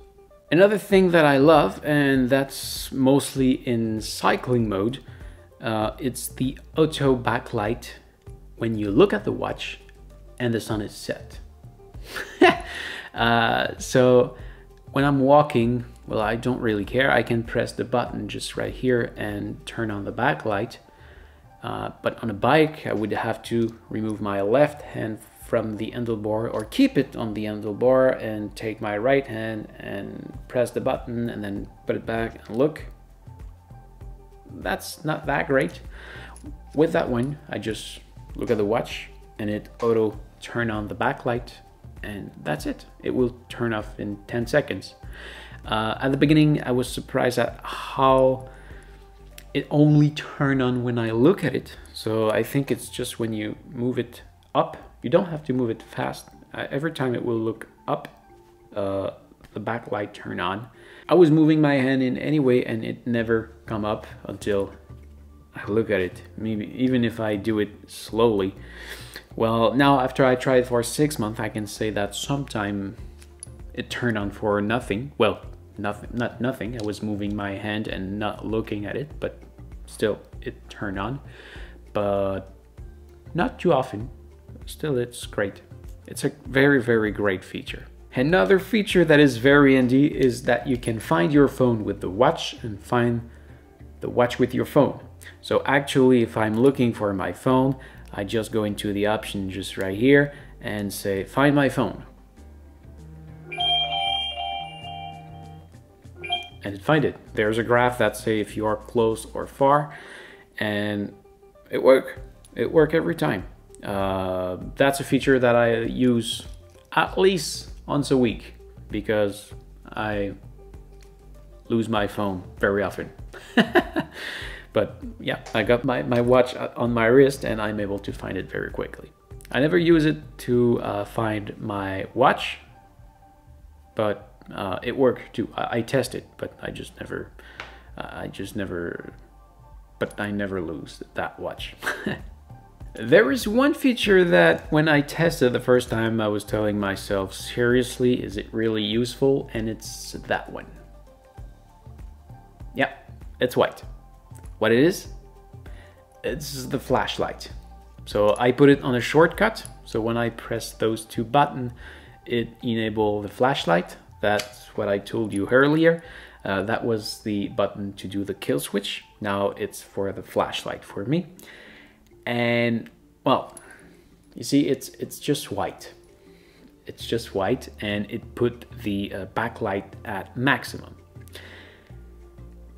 Another thing that I love, and that's mostly in cycling mode, it's the auto backlight when you look at the watch and the sun is set. So when I'm walking, well, I don't really care. I can press the button just right here and turn on the backlight. But on a bike, I would have to remove my left hand from the handlebar, or keep it on the handlebar and take my right hand and press the button and then put it back and look. That's not that great. With that one, I just look at the watch and it auto turn on the backlight, and that's it. It will turn off in 10 seconds. At the beginning, I was surprised at how it only turns on when I look at it. So I think it's just when you move it up. You don't have to move it fast. Every time it will look up, the backlight turn on. I was moving my hand in anyway and it never come up until I look at it. Maybe even if I do it slowly. Well, now after I tried for 6 months, I can say that sometime it turned on for nothing. Well, nothing, not nothing. I was moving my hand and not looking at it, but still it turned on, but not too often. Still, it's great. It's a very, very great feature. Another feature that is very handy is that you can find your phone with the watch and find the watch with your phone. So actually, if I'm looking for my phone, I just go into the option just right here and say, find my phone. And find it. There's a graph that say if you are close or far, and it worked every time. That's a feature that I use at least once a week because I lose my phone very often. But yeah, I got my watch on my wrist and I'm able to find it very quickly. I never use it to find my watch, but it worked too. I test it, but I never lose that watch. There is one feature that when I tested the first time, I was telling myself, seriously, is it really useful? And it's that one. Yeah, it's white. What it is? It's the flashlight. So I put it on a shortcut. So when I press those two buttons, it enables the flashlight. That's what I told you earlier. That was the button to do the kill switch. Now it's for the flashlight for me. And well, you see, it's just white. It's just white, and it put the backlight at maximum.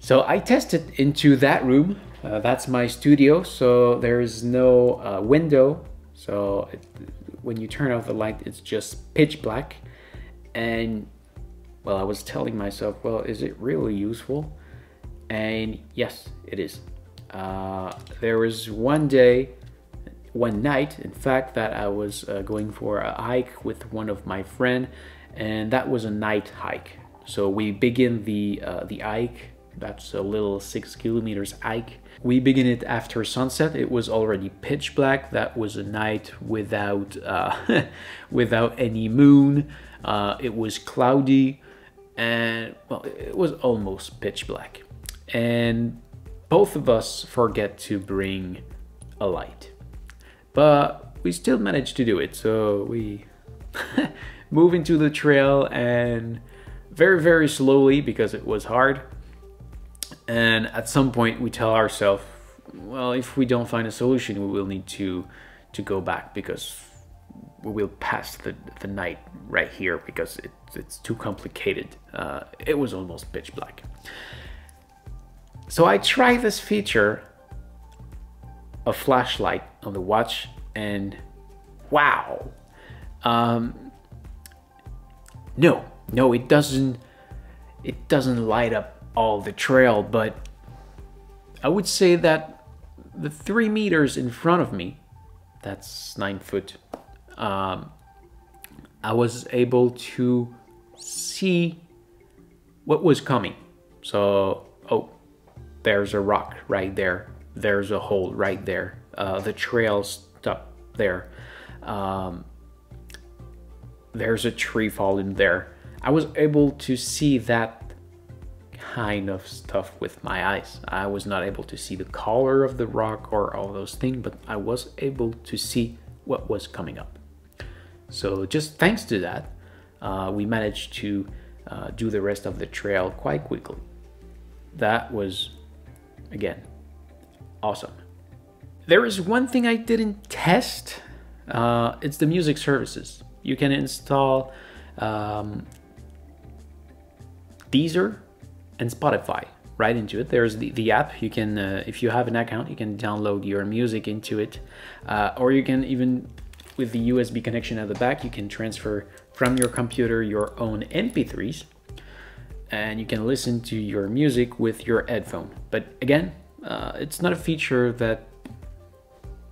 So I tested into that room. That's my studio, so there is no window. So when you turn off the light, it's just pitch black. And well, I was telling myself, well, is it really useful? And yes, it is. There was one night, in fact, that I was going for a hike with one of my friends, and that was a night hike. So we begin the hike, that's a little 6 kilometers hike. We begin it after sunset. It was already pitch black. That was a night without, without any moon. It was cloudy, and well, it was almost pitch black. And both of us forget to bring a light, but we still managed to do it. So we move into the trail, and very, very slowly because it was hard. And at some point we tell ourselves, well, if we don't find a solution, we will need to go back because we will pass the night right here because it's too complicated. It was almost pitch black. So I tried this feature, a flashlight on the watch, and wow. No, it doesn't light up all the trail, but I would say that the 3 meters in front of me, that's 9 foot, I was able to see what was coming. So, oh, there's a rock right there. There's a hole right there. The trail stopped there. There's a tree falling there. I was able to see that kind of stuff with my eyes. I was not able to see the color of the rock or all those things, but I was able to see what was coming up. So just thanks to that, we managed to do the rest of the trail quite quickly. That was, again, awesome. There is one thing I didn't test. It's the music services. You can install Deezer and Spotify right into it. There's the app. You can, if you have an account, you can download your music into it, or you can even, with the USB connection at the back, you can transfer from your computer your own MP3s, and you can listen to your music with your headphone. But again, it's not a feature that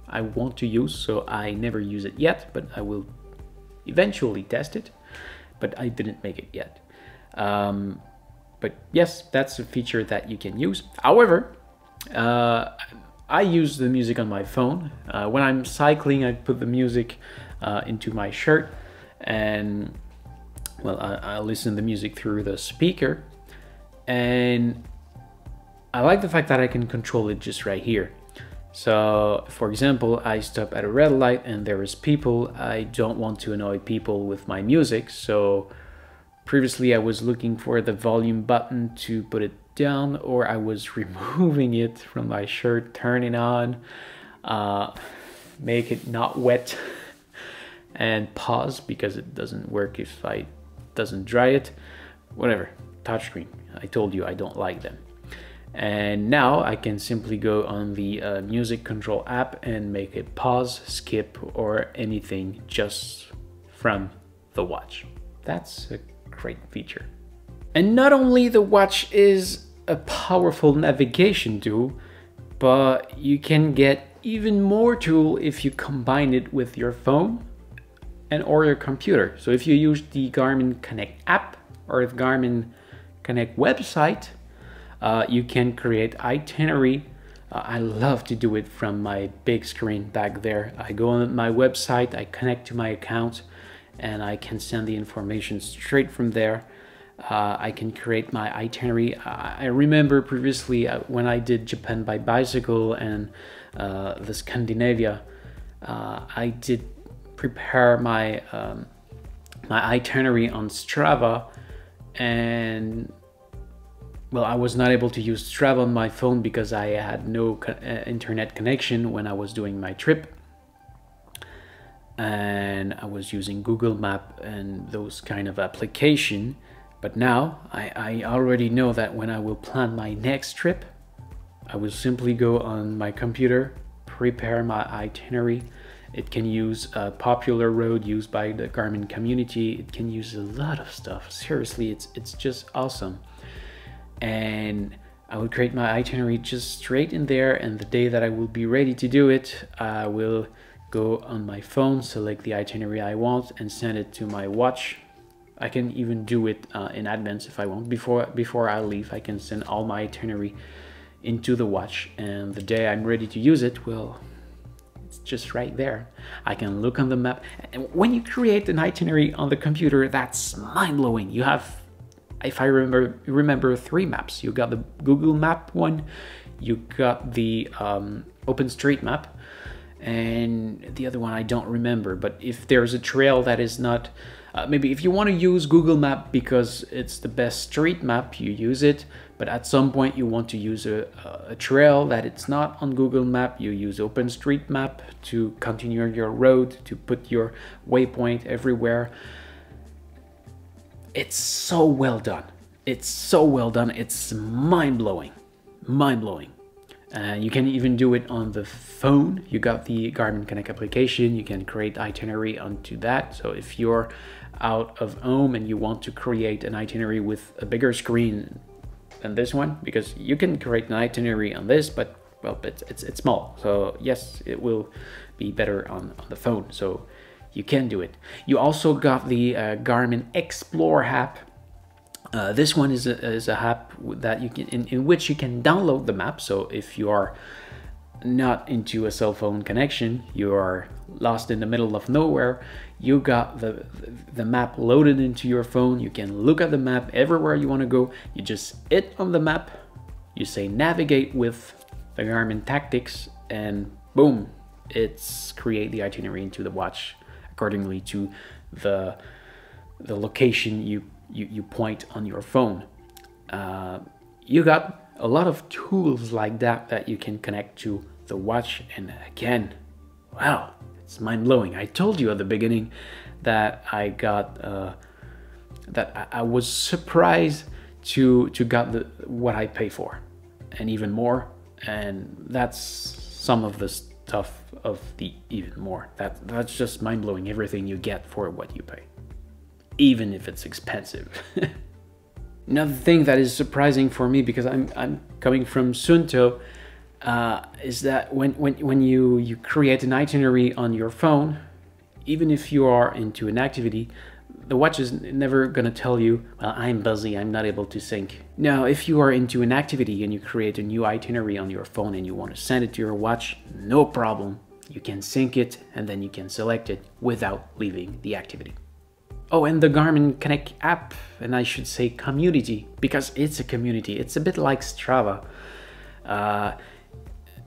I want to use, so I never use it yet, but I will eventually test it, but I didn't make it yet. But yes, that's a feature that you can use. However, I use the music on my phone. When I'm cycling, I put the music into my shirt, and well, I listen to the music through the speaker, and I like the fact that I can control it just right here. So for example, I stop at a red light and there is people. I don't want to annoy people with my music. So previously I was looking for the volume button to put it down, or I was removing it from my shirt, turn it on, make it not wet and pause because it doesn't work if I doesn't dry it, whatever, touchscreen. I told you I don't like them. And now I can simply go on the music control app and make it pause, skip, or anything just from the watch. That's a great feature. And not only the watch is a powerful navigation tool, but you can get even more tool if you combine it with your phone and or your computer. So if you use the Garmin Connect app or the Garmin Connect website, you can create itinerary. I love to do it from my big screen back there. I go on my website, I connect to my account, and I can send the information straight from there. I can create my itinerary. I remember previously when I did Japan by bicycle and the Scandinavia, I did prepare my my itinerary on Strava, and well, I was not able to use Strava on my phone because I had no internet connection when I was doing my trip, and I was using Google Map and those kind of application. But now I already know that when I will plan my next trip, I will simply go on my computer, prepare my itinerary. It can use a popular road used by the Garmin community. It can use a lot of stuff. Seriously, it's just awesome. And I will create my itinerary just straight in there, and the day that I will be ready to do it, I will go on my phone, select the itinerary I want, and send it to my watch. I can even do it in advance if I want. Before I leave, I can send all my itinerary into the watch, and the day I'm ready to use it, well, it's just right there. I can look on the map. And when you create an itinerary on the computer, that's mind-blowing. You have, if I remember, three maps. You got the Google Map one, you got the Open Street Map, and the other one I don't remember. But if there's a trail that is not, maybe if you want to use Google Map because it's the best street map, you use it. But at some point you want to use a trail that it's not on Google Map, you use Open Street Map to continue your road, to put your waypoint everywhere. It's so well done. It's so well done. It's mind-blowing, mind-blowing. And you can even do it on the phone. You got the Garmin Connect application. You can create itinerary onto that. So if you're out of home and you want to create an itinerary with a bigger screen than this one, because you can create an itinerary on this, but well, it's small. So yes, it will be better on the phone. So you can do it. You also got the Garmin Explore app. This one is a app that you can, in which you can download the map. So if you are not into a cell phone connection, you are lost in the middle of nowhere, you got the map loaded into your phone. You can look at the map everywhere you want to go. You just hit on the map, you say navigate with the Garmin Tactix, and boom, it's create the itinerary into the watch accordingly to the location you point on your phone. You got a lot of tools like that you can connect to the watch, and again, wow, it's mind-blowing. I told you at the beginning that I got that I was surprised to got what I pay for and even more, and that's some of the stuff of the even more. That's just mind-blowing, everything you get for what you pay, even if it's expensive. Another thing that is surprising for me, because I'm coming from Suunto, is that when you create an itinerary on your phone, even if you are into an activity, the watch is never gonna tell you, well, I'm busy, I'm not able to sync. Now, if you are into an activity and you create a new itinerary on your phone and you want to send it to your watch, no problem. You can sync it and then you can select it without leaving the activity. Oh, and the Garmin Connect app, and I should say community, because it's a community. It's a bit like Strava.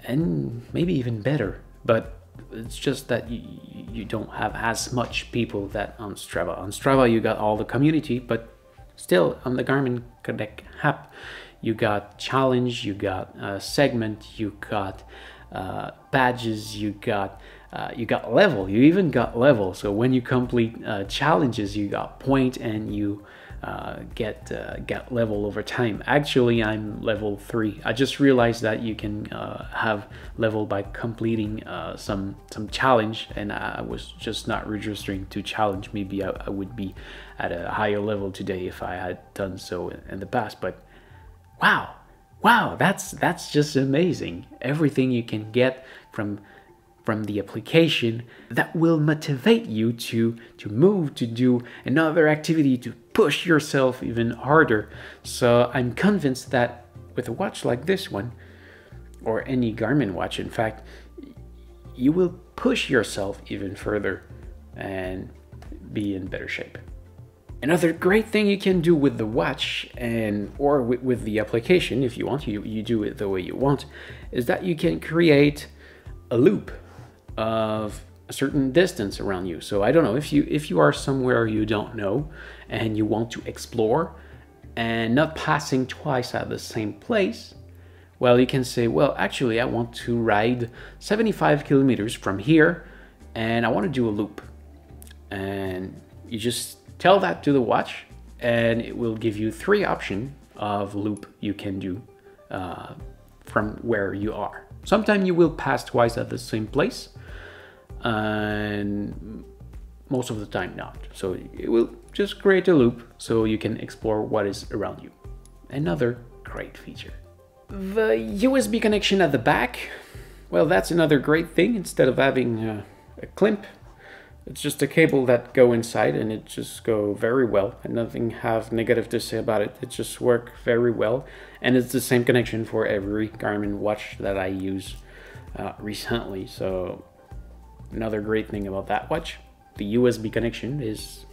and maybe even better. But it's just that you don't have as much people that on Strava. On Strava you got all the community, but still on the Garmin Connect app you got challenge, you got segment, you got badges, you got level, you even got level. So when you complete challenges you got point, and you get level over time. Actually, I'm level 3. I just realized that you can have level by completing some challenge, and I was just not registering to challenge. Maybe I would be at a higher level today if I had done so in the past. But wow, that's just amazing. Everything you can get from the application that will motivate you to move, to do another activity, to push yourself even harder. So I'm convinced that with a watch like this one, or any Garmin watch in fact, you will push yourself even further and be in better shape. Another great thing you can do with the watch, and or with the application if you want, you do it the way you want, is that you can create a loop of a certain distance around you. So I don't know, if you are somewhere you don't know and you want to explore and not passing twice at the same place, well, you can say, well, actually I want to ride 75 kilometers from here and I want to do a loop. And you just tell that to the watch and it will give you 3 options of loop you can do from where you are. Sometimes you will pass twice at the same place, and most of the time not. So it will just create a loop so you can explore what is around you. Another great feature. The USB connection at the back, well, that's another great thing. Instead of having a clamp, it's just a cable that go inside, and it just go very well, and nothing have negative to say about it. It just work very well, and it's the same connection for every Garmin watch that I use recently. So another great thing about that watch, the USB connection is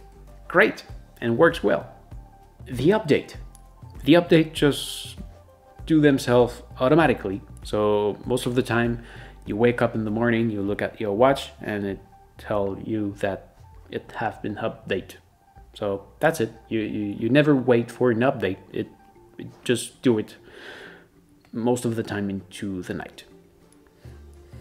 great and works well. The update just do themselves automatically. So most of the time you wake up in the morning, you look at your watch, and it tell you that it have been updated. So that's it. You never wait for an update. It just do it most of the time into the night.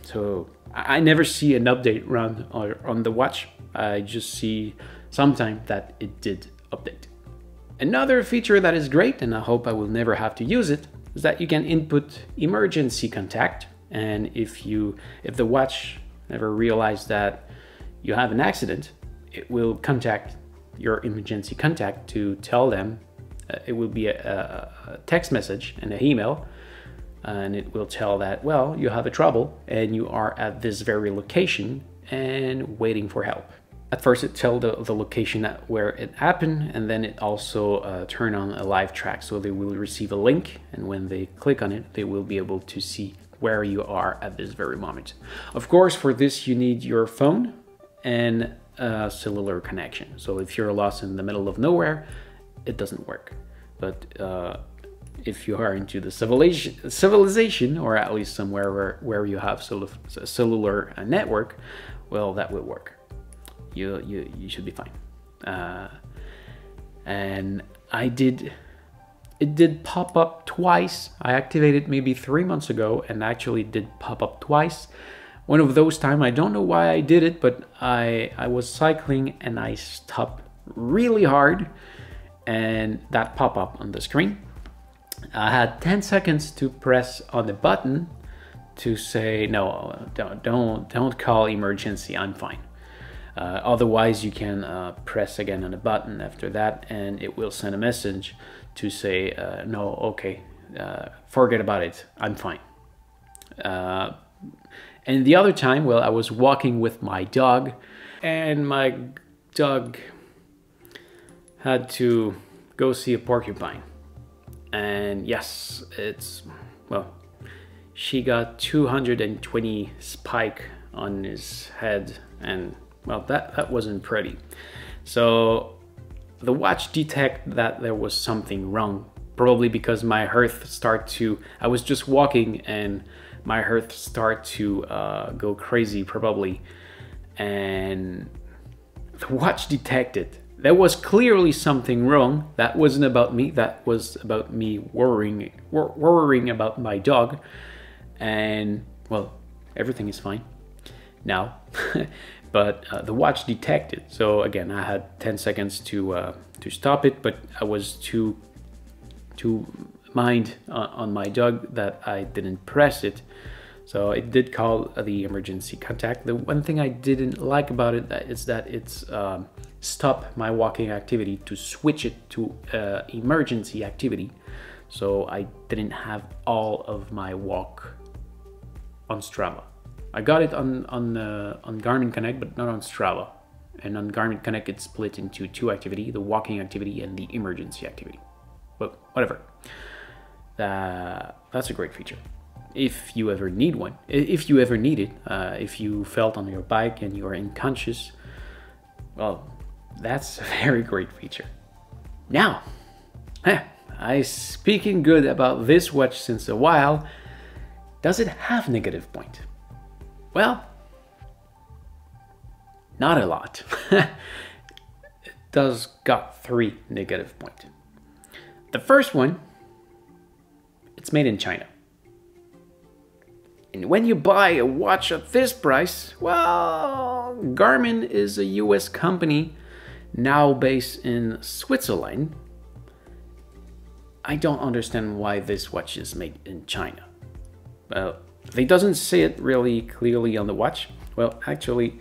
So I never see an update run on the watch. I just see sometime that it did update. Another feature that is great, and I hope I will never have to use it, is that you can input emergency contact, and if the watch never realized that you have an accident, it will contact your emergency contact to tell them. It will be a text message and an email, and it will tell that, well, you have a trouble and you are at this very location and waiting for help. At first it tell the location at where it happened, and then it also turn on a live track, so they will receive a link, and when they click on it they will be able to see where you are at this very moment. Of course, for this you need your phone and a cellular connection. So if you're lost in the middle of nowhere, it doesn't work. But if you are into the civilization, or at least somewhere where you have cellular network, well, that will work. You should be fine. And it did pop up twice. I activated maybe 3 months ago, and actually did pop up twice. One of those times, I don't know why I did it, but I was cycling and I stopped really hard, and that popped up on the screen. I had 10 seconds to press on the button to say, no, don't call emergency, I'm fine. Otherwise, you can press again on the button after that, and it will send a message to say, no, okay, forget about it, I'm fine. And the other time, well, I was walking with my dog, and my dog had to go see a porcupine. And yes, well, she got 220 spike on his head, and well, that wasn't pretty. So the watch detected that there was something wrong probably because my hearth start to, I was just walking and my hearth start to go crazy probably, and the watch detected. There was clearly something wrong. That wasn't about me. That was about me worrying about my dog. And well, everything is fine now, but the watch detected. So again, I had 10 seconds to stop it, but I was too mind on my dog that I didn't press it. So it did call the emergency contact. The one thing I didn't like about it is that it's stopped my walking activity to switch it to emergency activity. So I didn't have all of my walk on Strava. I got it on Garmin Connect, but not on Strava. And on Garmin Connect, it's split into two activity, the walking activity and the emergency activity. But whatever, that's a great feature. If you ever need one, if you ever need it, if you felt on your bike and you are unconscious, well, that's a very great feature. Now, I speaking good about this watch since a while. Does it have negative point? Well, not a lot. It does got 3 negative point. The first one, it's made in China. And when you buy a watch at this price, well, Garmin is a US company now based in Switzerland. I don't understand why this watch is made in China. They doesn't say it really clearly on the watch. Well, actually,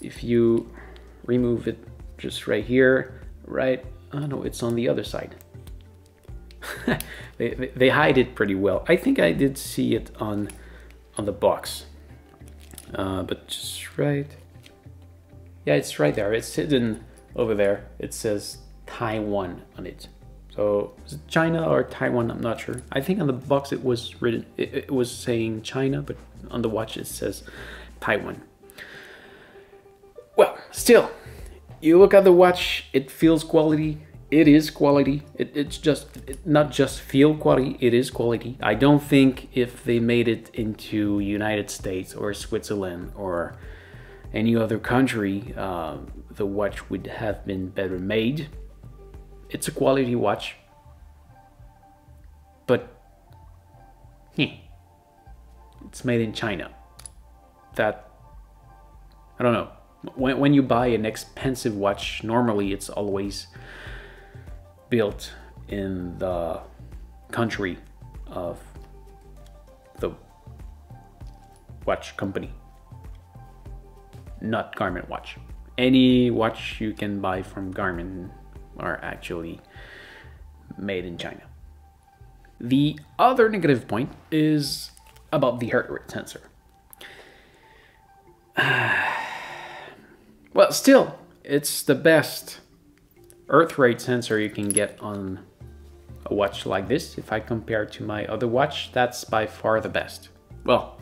if you remove it just right here, right? Oh no, it's on the other side. They hide it pretty well. I think I did see it on the box, but just right, yeah, it's right there. It's hidden over there. It says Taiwan on it. So is it China or Taiwan? I'm not sure. I think on the box it was written, it was saying China, but on the watch it says Taiwan. Well, still, you look at the watch, it feels quality. It is quality. It's not just feel quality, it is quality. I don't think if they made it into United States or Switzerland or any other country, the watch would have been better made. It's a quality watch, but it's made in China. That, I don't know. When you buy an expensive watch, normally it's always built in the country of the watch company, not Garmin watch. Any watch you can buy from Garmin are actually made in China. The other negative point is about the heart rate sensor. Well, still, it's the best heart rate sensor you can get on a watch like this. If I compare to my other watch, that's by far the best. Well,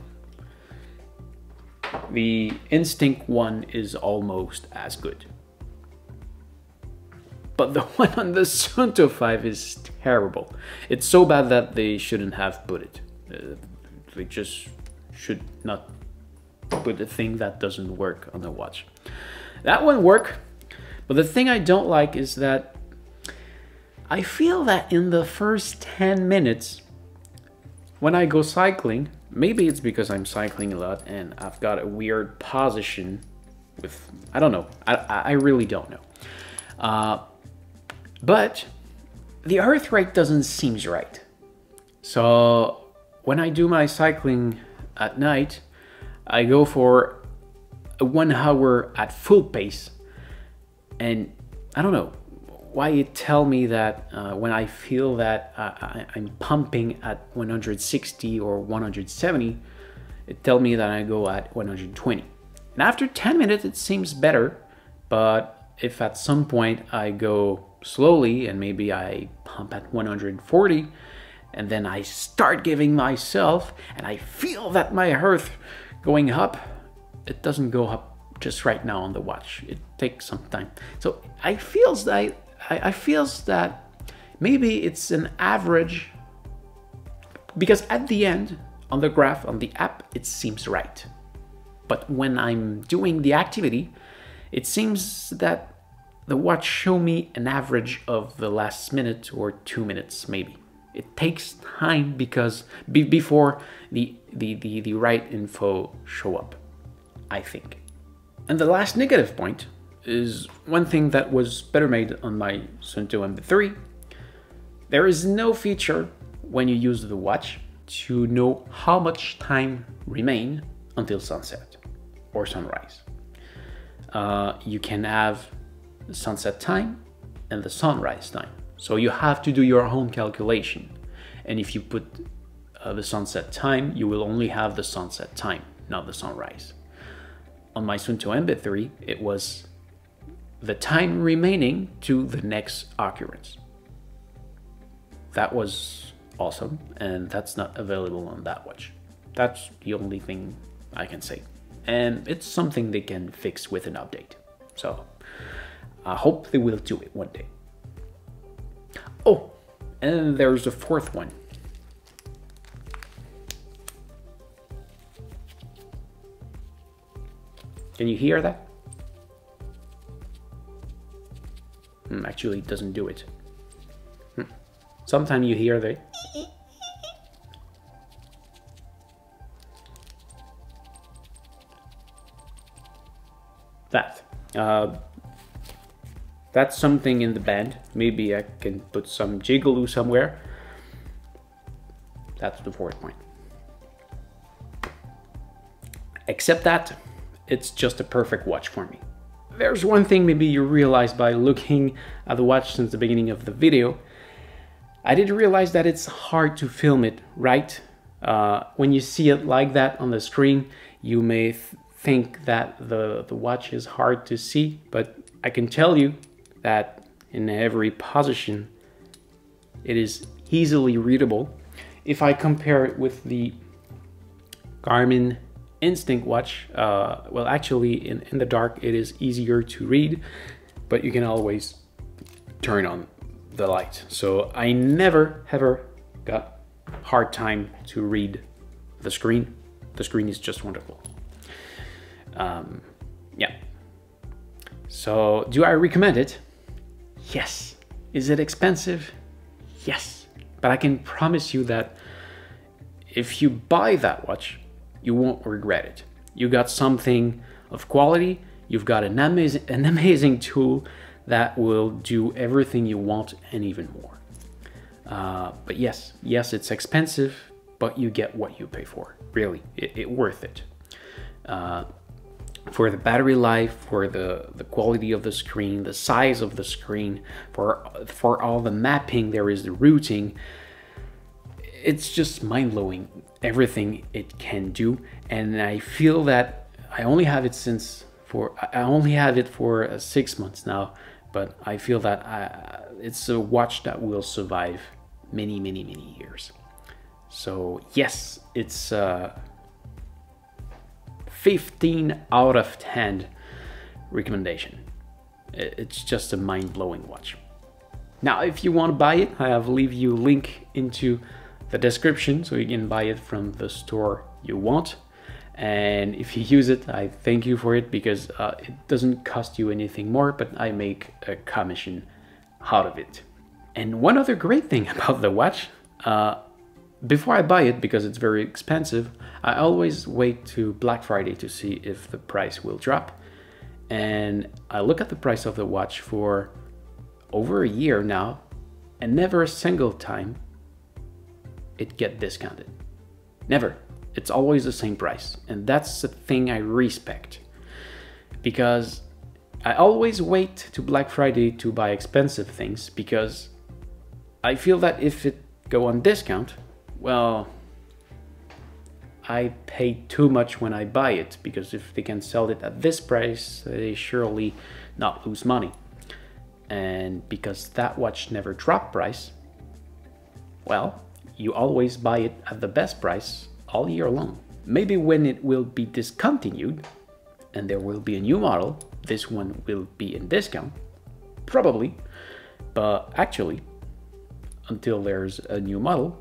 the Instinct one is almost as good, but the one on the Suunto 5 is terrible. It's so bad that they shouldn't have put it. They just should not put a thing that doesn't work on the watch. That one worked. But the thing I don't like is that I feel that in the first 10 minutes when I go cycling, maybe it's because I'm cycling a lot and I've got a weird position with, I don't know, I really don't know. But the heart rate doesn't seem right. So when I do my cycling at night, I go for a 1 hour at full pace. And I don't know why you tell me that when I feel that I'm pumping at 160 or 170, it tells me that I go at 120. And after 10 minutes, it seems better. But if at some point I go slowly and maybe I pump at 140 and then I start giving myself and I feel that my heart going up, it doesn't go up just right now on the watch. It takes some time. So I feels that Maybe it's an average, because at the end, on the graph, on the app, it seems right. But when I'm doing the activity, it seems that the watch shows me an average of the last minute or 2 minutes, maybe. It takes time because before the right info show up, I think. And the last negative point is one thing that was better made on my Suunto Ambit3. There is no feature when you use the watch to know how much time remains until sunset or sunrise. You can have sunset time and the sunrise time. So you have to do your own calculation. And if you put the sunset time, you will only have the sunset time, not the sunrise. On my Suunto Ambit3, it was the time remaining to the next occurrence. That was awesome, and that's not available on that watch. That's the only thing I can say. And it's something they can fix with an update. So I hope they will do it one day. Oh, and there's a fourth one. Can you hear that? Actually, it doesn't do it. Sometimes you hear the... that. That's something in the band. Maybe I can put some jiggaloo somewhere. That's the fourth point. Except that it's just a perfect watch for me. There's one thing maybe you realize by looking at the watch since the beginning of the video. I did realize that it's hard to film it, right? When you see it like that on the screen, you may think that the watch is hard to see, but I can tell you that in every position, it is easily readable. If I compare it with the Garmin Instinct watch, well, actually in the dark, it is easier to read, but you can always turn on the light. So I never ever got hard time to read the screen. The screen is just wonderful. Yeah. So do I recommend it? Yes. Is it expensive? Yes. But I can promise you that if you buy that watch, you won't regret it. You got something of quality. You've got an amazing tool that will do everything you want and even more. But yes, it's expensive, but you get what you pay for. Really, it's worth it. For the battery life, for the quality of the screen, the size of the screen, for all the mapping, there is the routing. It's just mind-blowing, everything it can do. And I feel that I only have it for 6 months now, but I feel that it's a watch that will survive many, many, many years. So yes, it's 15 out of 10 recommendation. It's just a mind-blowing watch. Now, if you want to buy it, I have leave you a link into the description so you can buy it from the store you want. And if you use it, I thank you for it because it doesn't cost you anything more, but I make a commission out of it. And one other great thing about the watch, before I buy it, because it's very expensive, I always wait to Black Friday to see if the price will drop. And I look at the price of the watch for over a year now, and never a single time it gets discounted. Never. It's always the same price. And that's the thing I respect. Because I always wait to Black Friday to buy expensive things because I feel that if it go on discount, well, I pay too much when I buy it, because if they can sell it at this price, they surely not lose money. And because that watch never dropped price, well, you always buy it at the best price all year long. Maybe when it will be discontinued and there will be a new model, this one will be in discount, probably. But actually, until there's a new model,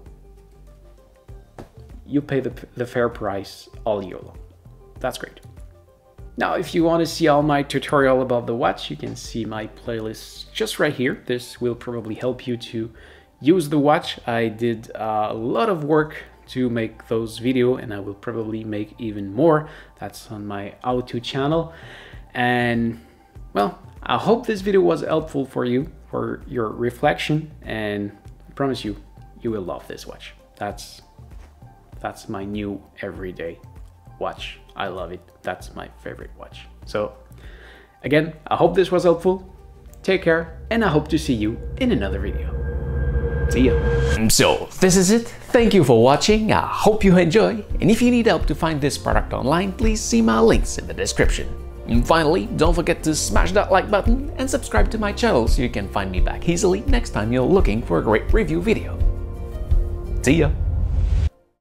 you pay the fair price all YOLO. That's great. Now, if you want to see all my tutorial about the watch, you can see my playlist just right here. This will probably help you to use the watch. I did a lot of work to make those videos, and I will probably make even more. That's on my how-to channel. And well, I hope this video was helpful for you, for your reflection, and I promise you, you will love this watch. That's my new everyday watch. I love it. That's my favorite watch. So again, I hope this was helpful. Take care, and I hope to see you in another video. See ya. So this is it. Thank you for watching. I hope you enjoy. And if you need help to find this product online, please see my links in the description. And finally, don't forget to smash that like button and subscribe to my channel so you can find me back easily next time you're looking for a great review video. See ya.